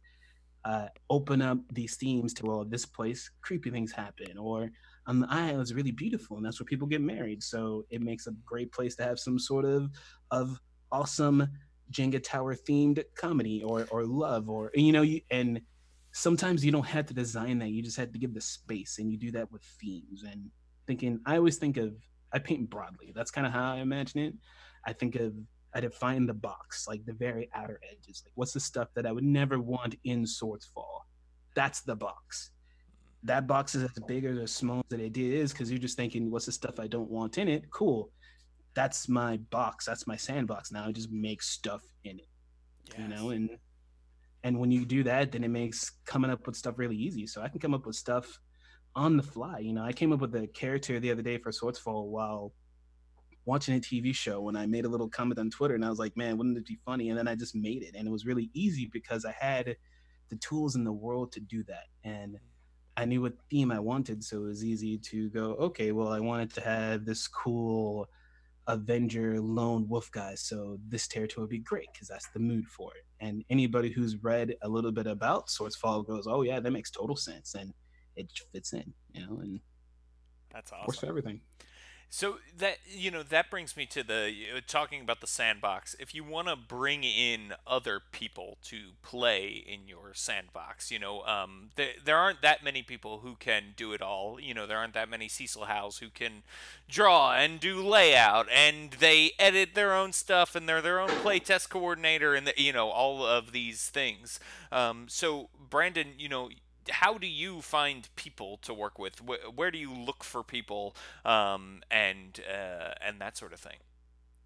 uh, open up these themes to, well, this place, creepy things happen, or on the isle is really beautiful, and that's where people get married. So it makes a great place to have some sort of of awesome Jenga tower themed comedy or or love, or, you know, you, and sometimes you don't have to design that. You just have to give the space, and you do that with themes and thinking. I always think of, I paint broadly. That's kind of how I imagine it. I think of, I define the box, like the very outer edges. Like, what's the stuff that I would never want in Swordsfall? That's the box. That box is as big or as small as it is because you're just thinking, what's the stuff I don't want in it? Cool. That's my box. That's my sandbox. Now I just make stuff in it, yes. You know? And and when you do that, then it makes coming up with stuff really easy. So I can come up with stuff on the fly. You know, I came up with a character the other day for Swordsfall while watching a T V show when I made a little comment on Twitter, and I was like, man, wouldn't it be funny? And then I just made it, and it was really easy because I had the tools in the world to do that. And I knew what theme I wanted, so it was easy to go, okay, well, I wanted to have this cool Avenger lone wolf guy, so this territory would be great because that's the mood for it. And anybody who's read a little bit about Swordsfall goes, oh yeah, that makes total sense, and it fits in, you know. And that's awesome. Works for everything. So that, you know, that brings me to the, you know, talking about the sandbox. If you want to bring in other people to play in your sandbox, you know, um, there, there aren't that many people who can do it all. You know, there aren't that many Cecil Howes who can draw and do layout, and they edit their own stuff, and they're their own playtest coordinator, and the, you know, all of these things. Um, so Brandon, you know, how do you find people to work with? Where do you look for people, um, and uh, and that sort of thing?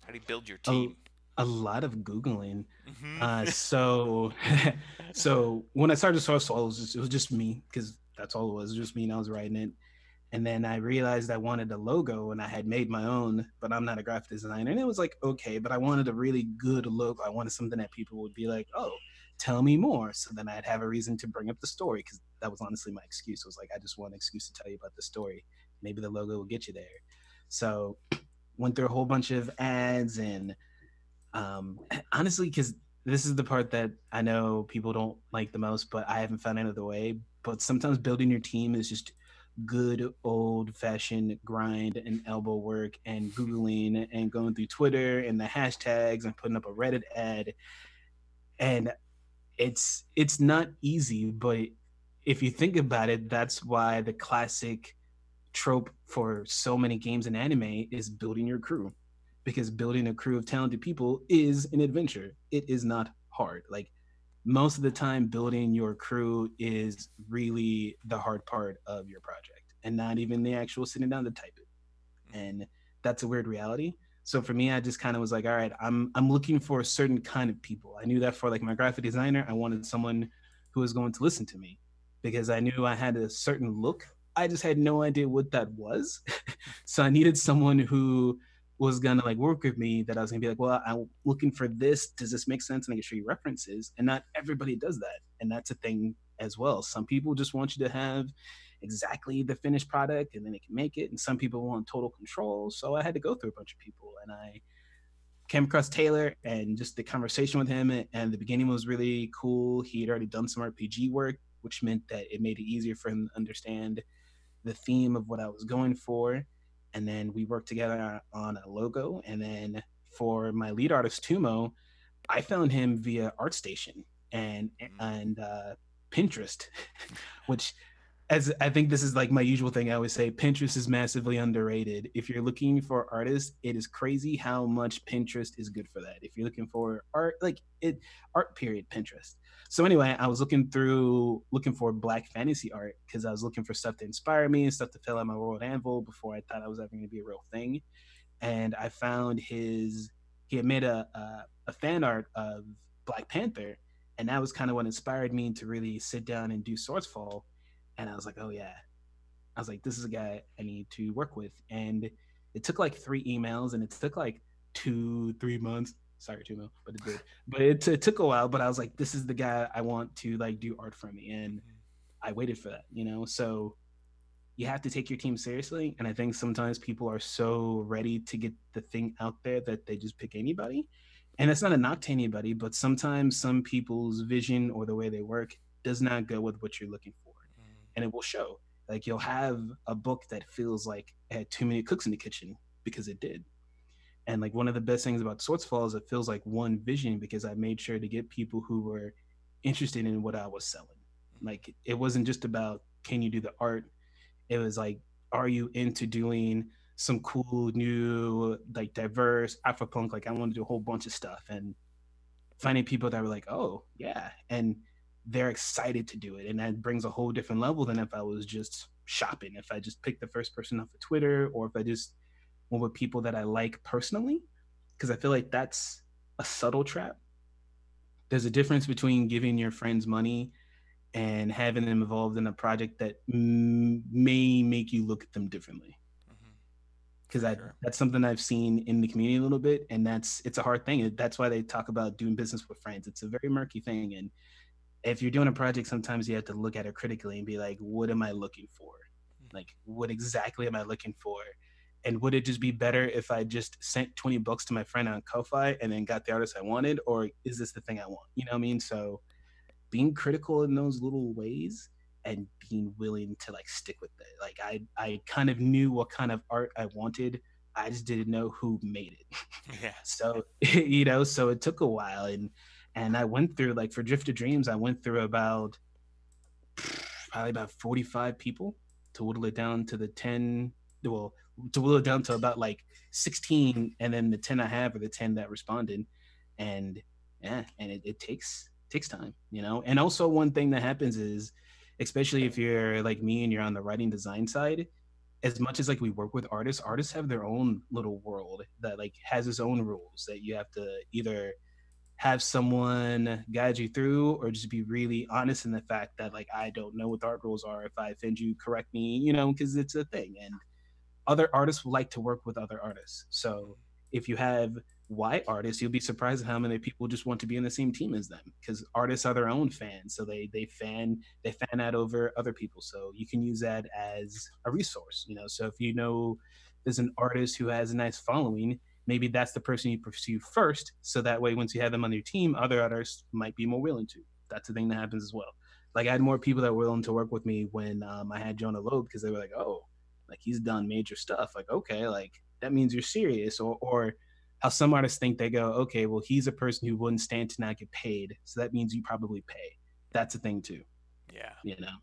How do you build your team? A, a lot of Googling. Mm-hmm. uh, so, so when I started Swordsfall, it was just, it was just me, because that's all it was. It was just me, and I was writing it. And then I realized I wanted a logo, and I had made my own, but I'm not a graphic designer. And it was like, okay, but I wanted a really good logo. I wanted something that people would be like, oh, tell me more. So then I'd have a reason to bring up the story, because that was honestly my excuse. It was like, I just want an excuse to tell you about the story. Maybe the logo will get you there. So went through a whole bunch of ads, and um, honestly, because this is the part that I know people don't like the most, but I haven't found another way. But sometimes building your team is just good old-fashioned grind and elbow work and Googling and going through Twitter and the hashtags and putting up a Reddit ad. And it's it's not easy, but if you think about it, that's why the classic trope for so many games and anime is building your crew, because building a crew of talented people is an adventure. It is not hard. Like, most of the time, building your crew is really the hard part of your project, and not even the actual sitting down to type it. And that's a weird reality. So for me, I just kind of was like, all right, I'm I'm looking for a certain kind of people. I knew that for, like, my graphic designer, I wanted someone who was going to listen to me, because I knew I had a certain look. I just had no idea what that was. So I needed someone who was going to, like, work with me, that I was going to be like, well, I'm looking for this. Does this make sense? And I can show you references. And not everybody does that. And that's a thing as well. Some people just want you to have exactly the finished product, and then they can make it, and some people want total control. So I had to go through a bunch of people, and I came across Taylor, and just the conversation with him and the beginning was really cool. He had already done some R P G work, which meant that it made it easier for him to understand the theme of what I was going for. And then we worked together on a logo. And then for my lead artist, Tumo, I found him via ArtStation and and uh, Pinterest, which, as I think this is like my usual thing, I always say Pinterest is massively underrated. If you're looking for artists, it is crazy how much Pinterest is good for that. If you're looking for art, like it, art period, Pinterest. So anyway, I was looking through, looking for Black fantasy art, because I was looking for stuff to inspire me and stuff to fill out my world anvil before I thought I was ever going to be a real thing. And I found his, he had made a, a, a fan art of Black Panther, And that was kind of what inspired me to really sit down and do Swordsfall. And I was like, oh yeah. I was like, this is a guy I need to work with. And it took like three emails and it took like two, three months. Sorry, Tumo, but it did. But it, it took a while, but I was like, this is the guy I want to like do art for me. And I waited for that, you know? So you have to take your team seriously. And I think sometimes people are so ready to get the thing out there that they just pick anybody. And that's not a knock to anybody, but sometimes some people's vision or the way they work does not go with what you're looking for. Mm. And it will show. Like you'll have a book that feels like it had too many cooks in the kitchen, because it did. And like one of the best things about Swordsfall is it feels like one vision, because I made sure to get people who were interested in what I was selling. Like it wasn't just about, can you do the art? It was like, are you into doing some cool, new, like diverse Afropunk? Like I want to do a whole bunch of stuff, and finding people that were like, oh yeah. And they're excited to do it. And that brings a whole different level than if I was just shopping, if I just picked the first person off of Twitter, or if I just went with people that I like personally. Cause I feel like that's a subtle trap. There's a difference between giving your friends money and having them involved in a project that m- may make you look at them differently. Because mm-hmm. sure. that's something I've seen in the community a little bit, and that's it's a hard thing. That's why they talk about doing business with friends. It's a very murky thing, and if you're doing a project, sometimes you have to look at it critically and be like, what am I looking for? Mm-hmm. Like, what exactly am I looking for? And would it just be better if I just sent twenty bucks to my friend on Ko-Fi and then got the artist I wanted, or is this the thing I want? You know what I mean? So being critical in those little ways and being willing to like stick with it. Like I, I kind of knew what kind of art I wanted. I just didn't know who made it. Yeah. So, you know, so it took a while, and, and I went through like for Drift of Dreams, I went through about probably about forty-five people to whittle it down to the ten, well, to whittle it down to about like sixteen, and then the ten I have are the ten that responded. And yeah, and it, it takes, takes time, you know? And also one thing that happens is, especially if you're like me and you're on the writing design side, as much as like we work with artists, artists have their own little world that like has its own rules that you have to either have someone guide you through, or just be really honest in the fact that like, I don't know what the art rules are. If I offend you, correct me, you know, because it's a thing. And other artists would like to work with other artists. So if you have white artists, you'll be surprised at how many people just want to be on the same team as them, because artists are their own fans. So they they fan they fan out over other people. So you can use that as a resource, you know? So if you know there's an artist who has a nice following, maybe that's the person you pursue first. So that way, once you have them on your team, other artists might be more willing to. That's the thing that happens as well. Like I had more people that were willing to work with me when um, I had Jonah Loeb, because they were like, oh, like he's done major stuff. Like, okay, like that means you're serious. Or, or how some artists think, they go, okay, well, he's a person who wouldn't stand to not get paid, so that means you probably pay. That's a thing too. Yeah. You know?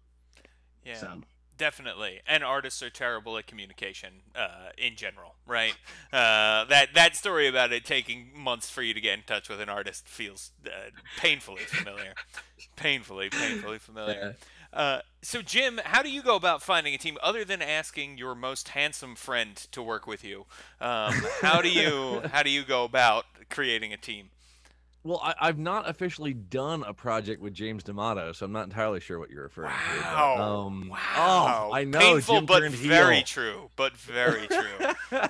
Yeah. So. Definitely. And artists are terrible at communication uh, in general, right? Uh, that that story about it taking months for you to get in touch with an artist feels uh, painfully familiar. painfully, painfully familiar. Yeah. Uh, so, Jim, how do you go about finding a team other than asking your most handsome friend to work with you? Um, how do you how do you go about creating a team? Well, I, I've not officially done a project with James D'Amato, so I'm not entirely sure what you're referring wow. to. But, um, wow! Oh, I know. Painful, Jim but very heel. true. But very true.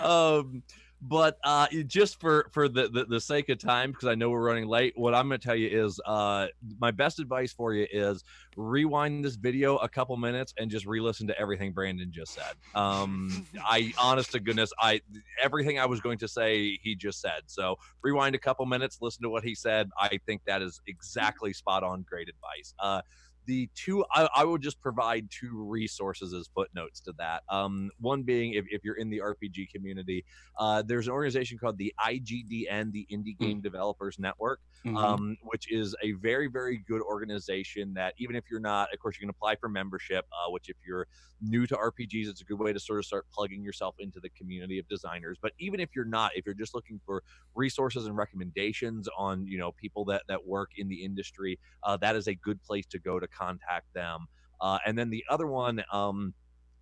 um, but uh, just for for the, the, the sake of time, because I know we're running late, what I'm going to tell you is uh, my best advice for you is rewind this video a couple minutes and just re-listen to everything Brandon just said. Um, I, honest to goodness, I everything I was going to say he just said. So rewind a couple minutes, listen to what he said. I think that is exactly spot on. Great advice. Uh, The two, I, I will just provide two resources as footnotes to that. Um, one being, if, if you're in the R P G community, uh, there's an organization called the I G D N, the Indie Game mm. Developers Network, mm-hmm. um, which is a very, very good organization that even if you're not, of course, you can apply for membership, uh, which if you're new to R P Gs, it's a good way to sort of start plugging yourself into the community of designers. But even if you're not, if you're just looking for resources and recommendations on, you know, people that, that work in the industry, uh, that is a good place to go to contact them. Uh, and then the other one um,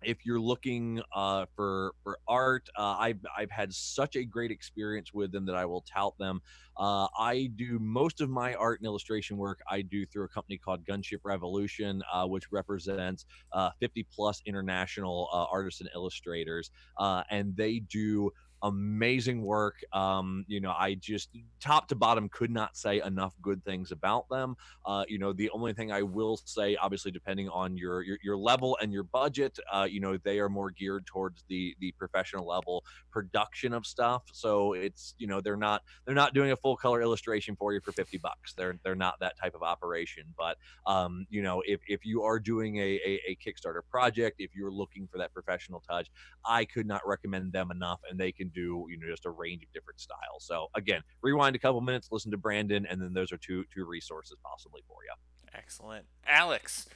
if you're looking uh, for for art, uh, I've, I've had such a great experience with them that I will tout them. Uh, I do most of my art and illustration work I do through a company called Gunship Revolution, uh, which represents uh, fifty plus international uh, artists and illustrators, uh, and they do amazing work. Um, you know, I just top to bottom could not say enough good things about them. Uh, you know, the only thing I will say, obviously, depending on your your, your level and your budget, uh, you know, they are more geared towards the the professional level production of stuff. So it's, you know, they're not they're not doing a full color illustration for you for fifty bucks. They're they're not that type of operation. But um, you know, if if you are doing a, a a Kickstarter project, if you're looking for that professional touch, I could not recommend them enough, and they can do, you know, just a range of different styles. So again, rewind a couple minutes, listen to Brandon, and then those are two two resources possibly for you. Excellent. Alex.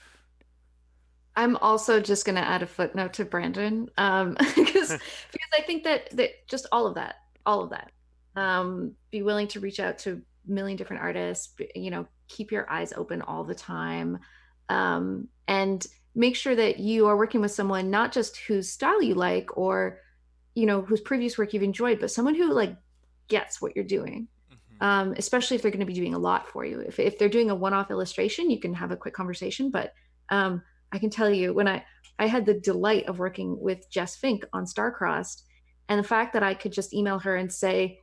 I'm also just going to add a footnote to Brandon, um, because because I think that that just all of that, all of that, um, be willing to reach out to a million different artists. You know, keep your eyes open all the time, um, and make sure that you are working with someone not just whose style you like or, you know, whose previous work you've enjoyed, but someone who like gets what you're doing, mm-hmm. um, especially if they're going to be doing a lot for you. If if they're doing a one-off illustration, you can have a quick conversation. But um, I can tell you, when I, I had the delight of working with Jess Fink on Star Crossed, and the fact that I could just email her and say,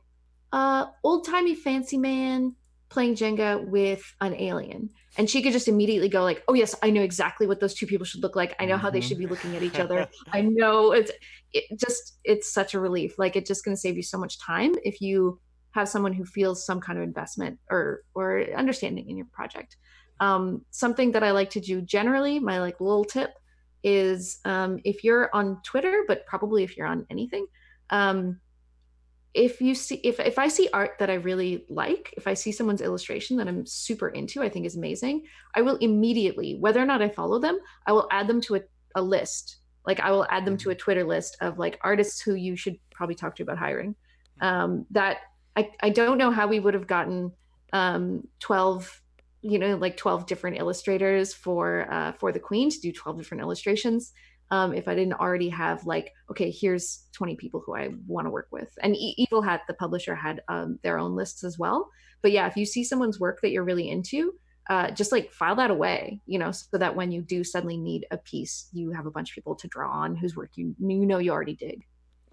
uh, old-timey fancy man playing Jenga with an alien. And she could just immediately go like, oh yes, I know exactly what those two people should look like. I know mm-hmm. how they should be looking at each other. I know it's it just, it's such a relief. Like, it's just going to save you so much time if you have someone who feels some kind of investment or, or understanding in your project. Um, something that I like to do generally, my like little tip is, um, if you're on Twitter, but probably if you're on anything, um, if you see, if, if I see art that I really like, if I see someone's illustration that I'm super into, I think is amazing, I will immediately, whether or not I follow them, I will add them to a, a list. Like, I will add them to a Twitter list of like artists who you should probably talk to about hiring. Um, that I, I don't know how we would have gotten um, twelve, you know, like twelve different illustrators for, uh, for the Queen to do twelve different illustrations. Um, if I didn't already have like, okay, here's twenty people who I want to work with. And e- Evil Hat, the publisher, had um, their own lists as well. But yeah, if you see someone's work that you're really into, uh, just like file that away, you know, so that when you do suddenly need a piece, you have a bunch of people to draw on whose work you, you know you already dig.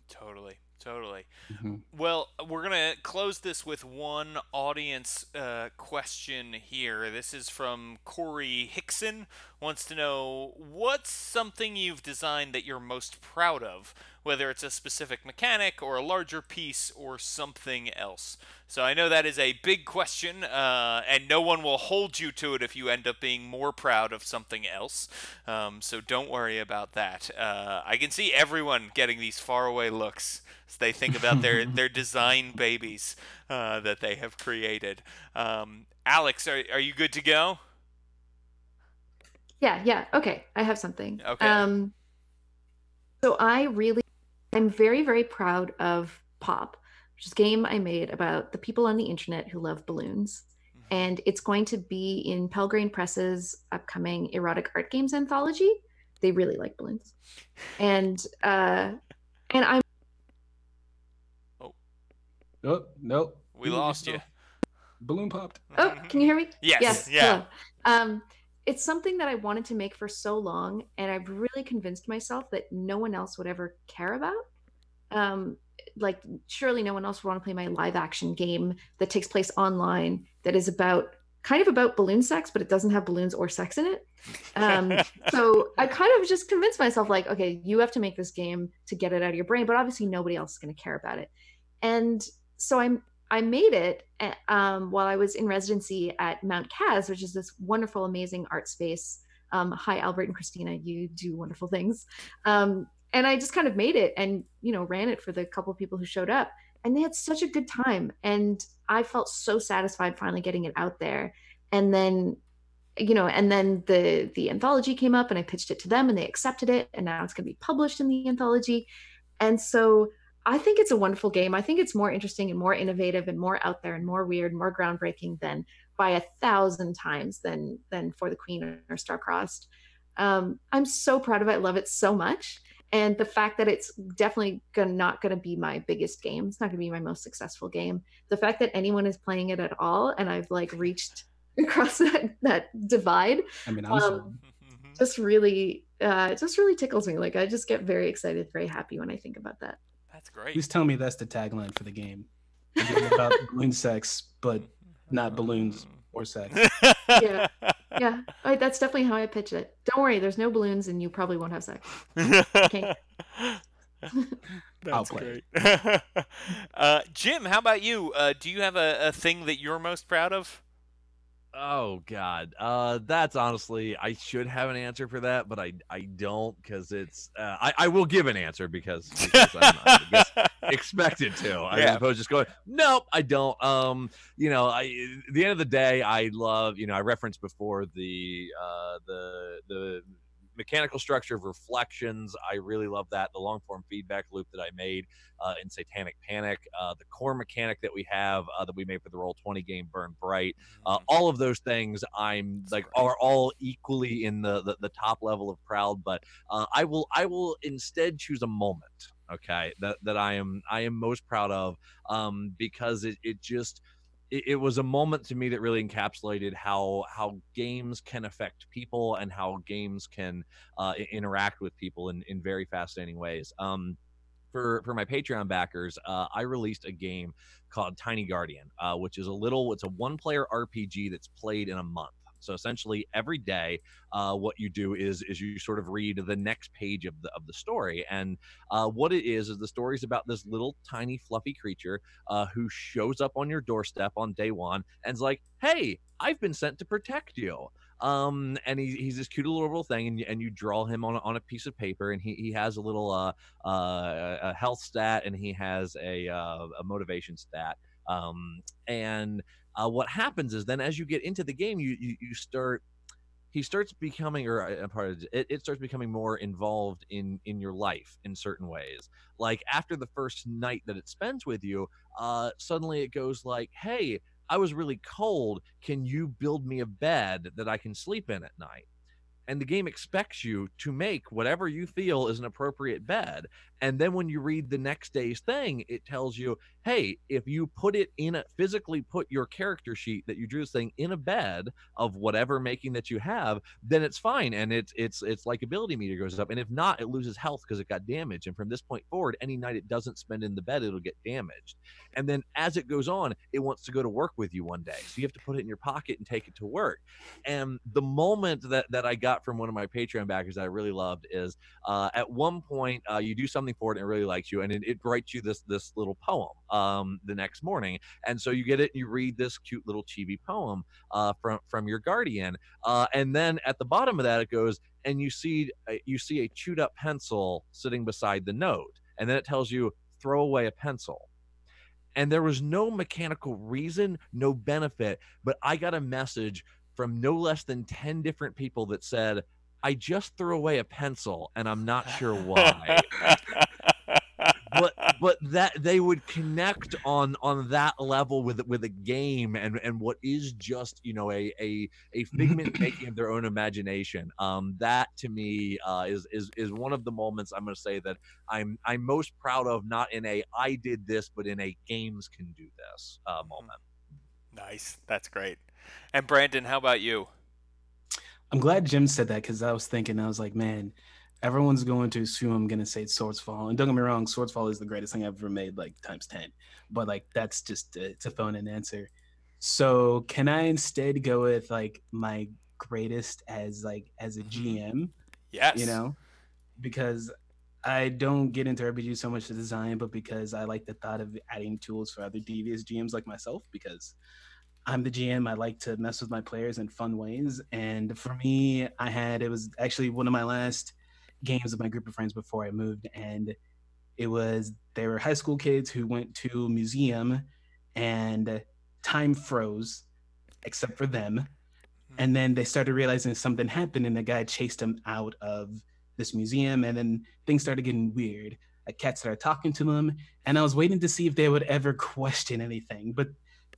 Totally. Totally. Mm-hmm. Well, we're going to close this with one audience uh, question here. This is from Corey Hickson. Wants to know, what's something you've designed that you're most proud of, whether it's a specific mechanic or a larger piece or something else? So I know that is a big question, uh, and no one will hold you to it if you end up being more proud of something else. Um, so don't worry about that. Uh, I can see everyone getting these faraway looks. They think about their, their design babies uh, that they have created. Um, Alex, are, are you good to go? Yeah, yeah. Okay, I have something. Okay. Um, so I really, I'm very, very proud of Pop, which is a game I made about the people on the internet who love balloons. Mm-hmm. And it's going to be in Pelgrane Press's upcoming Erotic Art Games anthology. They really like balloons. And, uh, and I'm Oh, no. We lost you. Balloon popped. Oh, can you hear me? Yes. Yes. Yeah. Hello. Um, it's something that I wanted to make for so long, and I've really convinced myself that no one else would ever care about. Um, like, surely no one else would want to play my live action game that takes place online that is about kind of about balloon sex, but it doesn't have balloons or sex in it. Um, so I kind of just convinced myself, like, okay, you have to make this game to get it out of your brain, but obviously nobody else is going to care about it. And so I'm, I made it um, while I was in residency at Mount Kaz, which is this wonderful, amazing art space. Um, hi, Albert and Christina, you do wonderful things. Um, and I just kind of made it and, you know, ran it for the couple of people who showed up, and they had such a good time. And I felt so satisfied finally getting it out there. And then, you know, and then the, the anthology came up and I pitched it to them and they accepted it. And now it's going to be published in the anthology. And so I think it's a wonderful game. I think it's more interesting and more innovative and more out there and more weird, more groundbreaking than by a thousand times than than For the Queen or Star Crossed. Um, I'm so proud of it. I love it so much. And the fact that it's definitely gonna, not going to be my biggest game. It's not going to be my most successful game. The fact that anyone is playing it at all, and I've like reached across that, that divide, I mean, I'm um, just really, uh, just really tickles me. Like I just get very excited, very happy when I think about that. That's great. Please tell me that's the tagline for the game. The game about balloon sex, but not balloons or sex. Yeah. Yeah, I, that's definitely how I pitch it. Don't worry, there's no balloons, and you probably won't have sex. Okay. That's great. uh, Jim, how about you? Uh, do you have a, a thing that you're most proud of? Oh, God. Uh, that's honestly, I should have an answer for that, but I, I don't, because it's... Uh, I, I will give an answer, because, because I'm not, I guess, expected to. I yeah. suppose just going, nope, I don't. Um, you know, I, at the end of the day, I love, you know, I referenced before the, uh, the, the mechanical structure of Reflections. I really love that. The long-form feedback loop that I made uh, in Satanic Panic, uh, the core mechanic that we have uh, that we made for the Roll twenty game, Burn Bryte, uh, all of those things I'm like are all equally in the, the, the top level of proud, but uh, I will I will instead choose a moment. Okay, that that I am I am most proud of, um, because it it just it, it was a moment to me that really encapsulated how how games can affect people and how games can uh, interact with people in in very fascinating ways. Um, for for my Patreon backers, uh, I released a game called Tiny Guardian, uh, which is a little it's a one player R P G that's played in a month. So essentially every day, uh, what you do is is you sort of read the next page of the of the story. And uh, what it is is the story's about this little tiny fluffy creature uh, who shows up on your doorstep on day one and's like, "Hey, I've been sent to protect you." Um, and he, he's this cute little, little thing, and, and you draw him on, on a piece of paper, and he, he has a little uh, uh, a health stat, and he has a, uh, a motivation stat. Um, and uh, what happens is then as you get into the game, you, you, you start, he starts becoming, or uh, pardon, it, it starts becoming more involved in, in your life in certain ways. Like after the first night that it spends with you, uh, suddenly it goes like, "Hey, I was really cold. Can you build me a bed that I can sleep in at night?" And the game expects you to make whatever you feel is an appropriate bed. And then when you read the next day's thing, it tells you, hey, if you put it in a, physically put your character sheet that you drew this thing in a bed of whatever making that you have, then it's fine. And it's, it's, it's like ability meter goes up. And if not, it loses health because it got damaged. And from this point forward, any night it doesn't spend in the bed, it'll get damaged. And then as it goes on, it wants to go to work with you one day. So you have to put it in your pocket and take it to work. And the moment that, that I got from one of my Patreon backers that I really loved is uh, at one point uh, you do something for it and it really likes you, and it, it writes you this this little poem um, the next morning. And so you get it and you read this cute little chibi poem uh, from from your guardian, uh, and then at the bottom of that it goes and you see you see a chewed up pencil sitting beside the note, and then it tells you throw away a pencil. And there was no mechanical reason, no benefit, but I got a message from no less than ten different people that said, "I just threw away a pencil and I'm not sure why." But but that they would connect on on that level with with a game and and what is just, you know, a a a figment making of their own imagination. Um, that to me uh, is is is one of the moments I'm going to say that I'm I'm most proud of, not in a I did this, but in a games can do this uh, moment. Nice, that's great. And Brandon, how about you? I'm glad Jim said that, because I was thinking, I was like, man, everyone's going to assume I'm going to say Swordsfall. And don't get me wrong, Swordsfall is the greatest thing I've ever made, like times ten. But like, that's just, uh, it's a phone-in answer. So can I instead go with like my greatest as like, as a G M? Yes. You know, because I don't get into R P G so much to design, but because I like the thought of adding tools for other devious G Ms like myself, because I'm the G M. I like to mess with my players in fun ways. And for me, I had, it was actually one of my last games with my group of friends before I moved. And it was, they were high school kids who went to a museum and time froze, except for them. And then they started realizing something happened and the guy chased them out of this museum. And then things started getting weird. A cat started talking to them. And I was waiting to see if they would ever question anything. But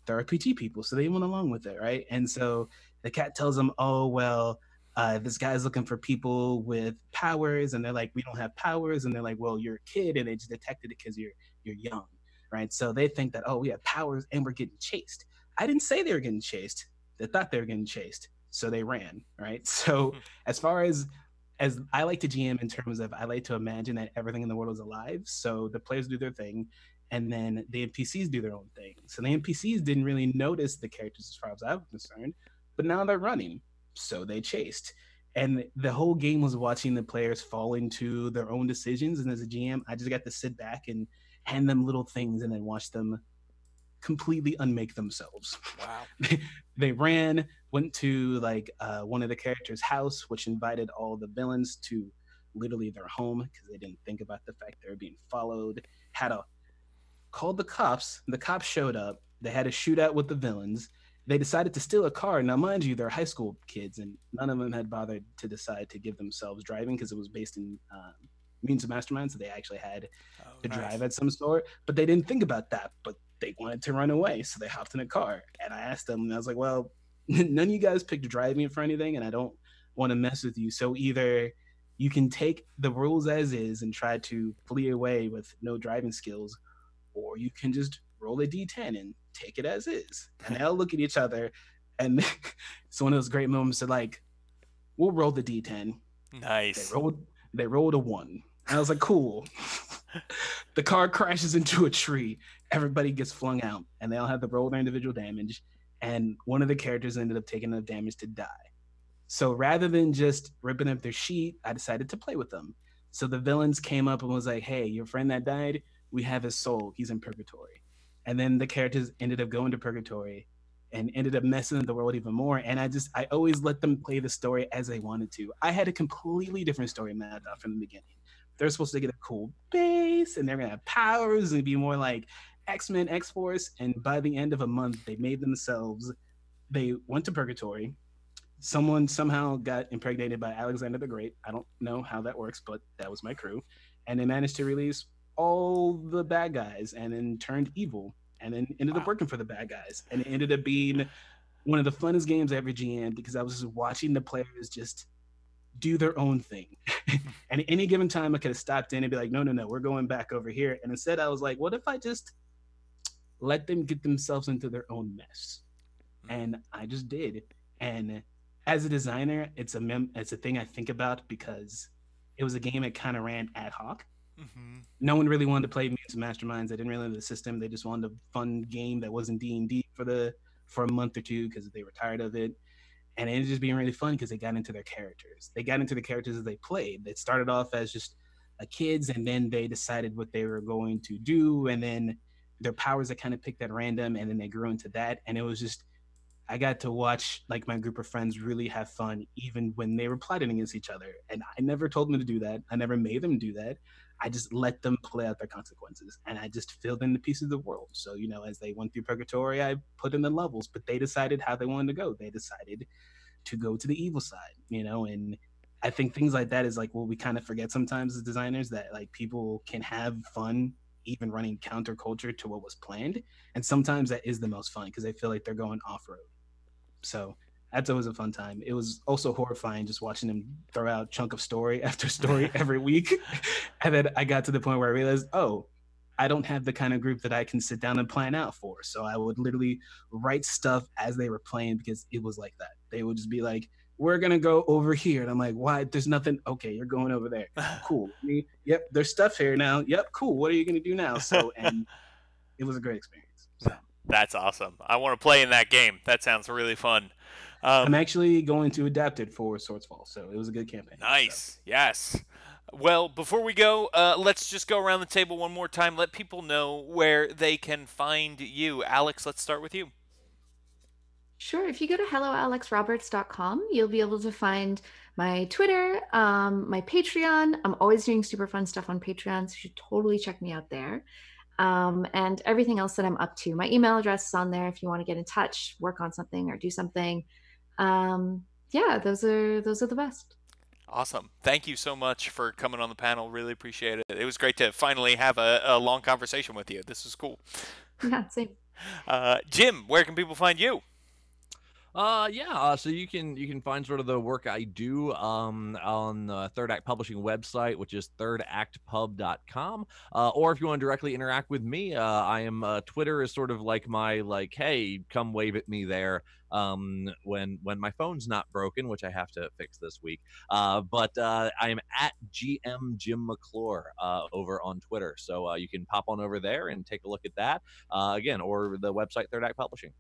they're R P G people, so they went along with it, right? And so the cat tells them, oh, well, Uh, this guy's looking for people with powers, and they're like, we don't have powers. And they're like, well, you're a kid, and they just detected it because you're you're young, right? So they think that, oh, we have powers, and we're getting chased. I didn't say they were getting chased. They thought they were getting chased, so they ran, right? So as far as as I like to G M in terms of, I like to imagine that everything in the world is alive. So the players do their thing, and then the N P Cs do their own thing. So the N P Cs didn't really notice the characters as far as I was concerned, but now they're running. So they chased. And the whole game was watching the players fall into their own decisions. And as a G M, I just got to sit back and hand them little things and then watch them completely unmake themselves. Wow. they, they ran, went to like uh, one of the characters' house, which invited all the villains to literally their home because they didn't think about the fact they were being followed. Had a called the cops. The cops showed up. They had a shootout with the villains. They decided to steal a car. Now, mind you, they're high school kids, and none of them had bothered to decide to give themselves driving because it was based in um, Means of Mastermind, so they actually had oh, to nice. drive at some sort. But they didn't think about that, but they wanted to run away, so they hopped in a car. And I asked them, and I was like, well, none of you guys picked driving for anything, and I don't want to mess with you. So either you can take the rules as is and try to flee away with no driving skills, or you can just roll a D ten and take it as is. And they'll look at each other, and it's one of those great moments that like, we'll roll the D ten. Nice. They rolled, they rolled a one. And I was like, cool. The car crashes into a tree. Everybody gets flung out, and they all have to roll their individual damage. And one of the characters ended up taking enough damage to die. So rather than just ripping up their sheet, I decided to play with them. So the villains came up and was like, hey, your friend that died, we have his soul. He's in purgatory. And then the characters ended up going to purgatory and ended up messing with the world even more. And I just, I always let them play the story as they wanted to. I had a completely different story mapped out from the beginning. They're supposed to get a cool base, and they're going to have powers and be more like X-Men, X-Force. And by the end of a month, they made themselves, they went to purgatory. Someone somehow got impregnated by Alexander the Great. I don't know how that works, but that was my crew. And they managed to release all the bad guys, and then turned evil, and then ended up working for the bad guys. And it ended up being one of the funnest games I ever G M'd because I was just watching the players just do their own thing. And at any given time I could have stopped in and be like, no, no, no, we're going back over here. And instead I was like, what if I just let them get themselves into their own mess? And I just did. And as a designer, it's a mem it's a thing I think about because it was a game that kind of ran ad hoc. Mm-hmm. No one really wanted to play Means of Masterminds. They didn't really know the system. They just wanted a fun game that wasn't D and D for the for a month or two because they were tired of it. And it ended up just being really fun because they got into their characters. They got into the characters as they played. They started off as just a kids, and then they decided what they were going to do, and then their powers that kind of picked at random, and then they grew into that. And it was just, I got to watch like my group of friends really have fun even when they were plotting against each other. And I never told them to do that. I never made them do that. I just let them play out their consequences, and I just filled in the pieces of the world. So, you know, as they went through purgatory, I put in the levels, but they decided how they wanted to go. They decided to go to the evil side, you know, and I think things like that is like, well, we kind of forget sometimes as designers that like people can have fun even running counterculture to what was planned. And sometimes that is the most fun because they feel like they're going off-road. So that's always a fun time. It was also horrifying just watching them throw out chunk of story after story every week. And then I got to the point where I realized, oh, I don't have the kind of group that I can sit down and plan out for. So I would literally write stuff as they were playing because it was like that. They would just be like, we're going to go over here. And I'm like, why? There's nothing. Okay, you're going over there. Cool. Me, yep, there's stuff here now. Yep, cool. What are you going to do now? So, and it was a great experience. So. That's awesome. I want to play in that game. That sounds really fun. Um, I'm actually going to adapt it for Swordsfall, so it was a good campaign. Nice, so. Yes. Well, before we go, uh, let's just go around the table one more time. Let people know where they can find you. Alex, let's start with you. Sure. If you go to hello alex roberts dot com, you'll be able to find my Twitter, um, my Patreon. I'm always doing super fun stuff on Patreon, so you should totally check me out there. Um, and everything else that I'm up to. My email address is on there if you want to get in touch, work on something, or do something. Um, yeah, those are those are the best. Awesome. Thank you so much for coming on the panel. Really appreciate it. It was great to finally have a, a long conversation with you. This was cool. Yeah, same. Uh, Jim, where can people find you? Uh, yeah. Uh, so you can you can find sort of the work I do um, on the Third Act Publishing website, which is third act pub dot com. Uh, or if you want to directly interact with me, uh, I am uh, Twitter is sort of like my like, hey, come wave at me there. Um, when when my phone's not broken, which I have to fix this week. Uh, but uh, I am at G M Jim McClure uh, over on Twitter. So uh, you can pop on over there and take a look at that uh, again, or the website Third Act Publishing.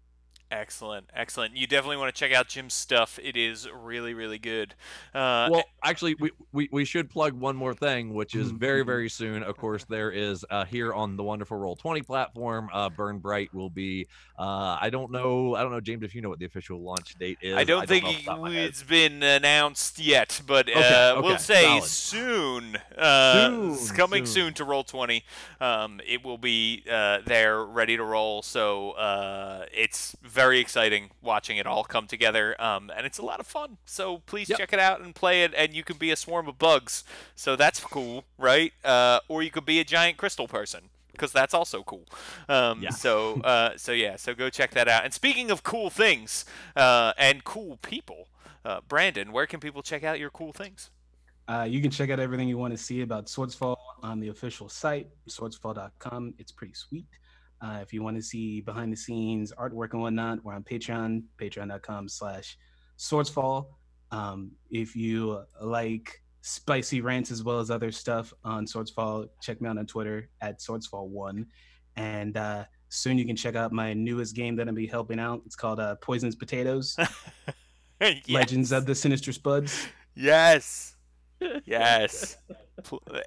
Excellent, excellent. You definitely want to check out Jim's stuff. It is really, really good. Uh, well, actually, we, we, we should plug one more thing, which is very, very soon. Of course, there is uh, here on the wonderful Roll twenty platform, uh, Burn Bryte will be, uh, I don't know, I don't know, James, if you know what the official launch date is. I don't, I don't think it's been announced yet, but okay, uh, okay, we'll say solid. soon. Uh, soon. It's coming soon, soon to Roll twenty. Um, it will be uh, there, ready to roll, so uh, it's very... very exciting watching it all come together, um, and it's a lot of fun. So please yep. check it out and play it, and you can be a swarm of bugs. So that's cool, right? Uh, or you could be a giant crystal person, because that's also cool. Um, yeah. So, uh, so yeah, so go check that out. And speaking of cool things uh, and cool people, uh, Brandon, where can people check out your cool things? Uh, you can check out everything you want to see about Swordsfall on the official site, swordsfall dot com. It's pretty sweet. Uh, if you want to see behind the scenes artwork and whatnot, we're on Patreon, patreon dot com slash swordsfall. Um, if you like spicy rants as well as other stuff on Swordsfall, check me out on Twitter at swordsfall one. And uh, soon you can check out my newest game that I'll be helping out. It's called uh, Poisonous Potatoes. Yes. Legends of the Sinister Spuds. Yes. Yes.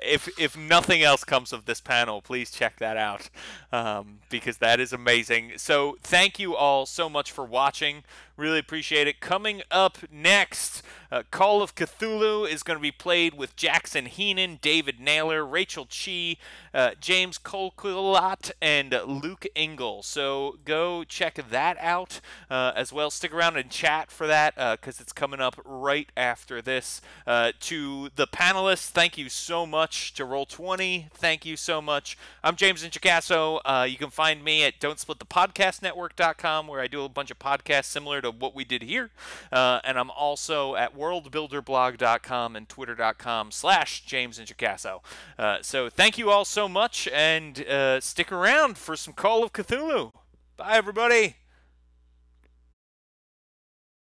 If if nothing else comes of this panel, please check that out, um, because that is amazing. So thank you all so much for watching. Really appreciate it. Coming up next, uh, Call of Cthulhu is going to be played with Jackson Heenan, David Naylor, Rachel Chi, uh, James Colquilat, and Luke Engel. So go check that out uh, as well. Stick around and chat for that, because uh, it's coming up right after this. Uh, to the panelists, thank you so much. To Roll twenty, thank you so much. I'm James Introcaso. Uh, you can find me at don't split the podcast network dot com, where I do a bunch of podcasts similar to of what we did here, uh, and I'm also at world builder blog dot com and twitter dot com slash James Introcaso. Uh, so thank you all so much, and uh, stick around for some Call of Cthulhu. Bye, everybody.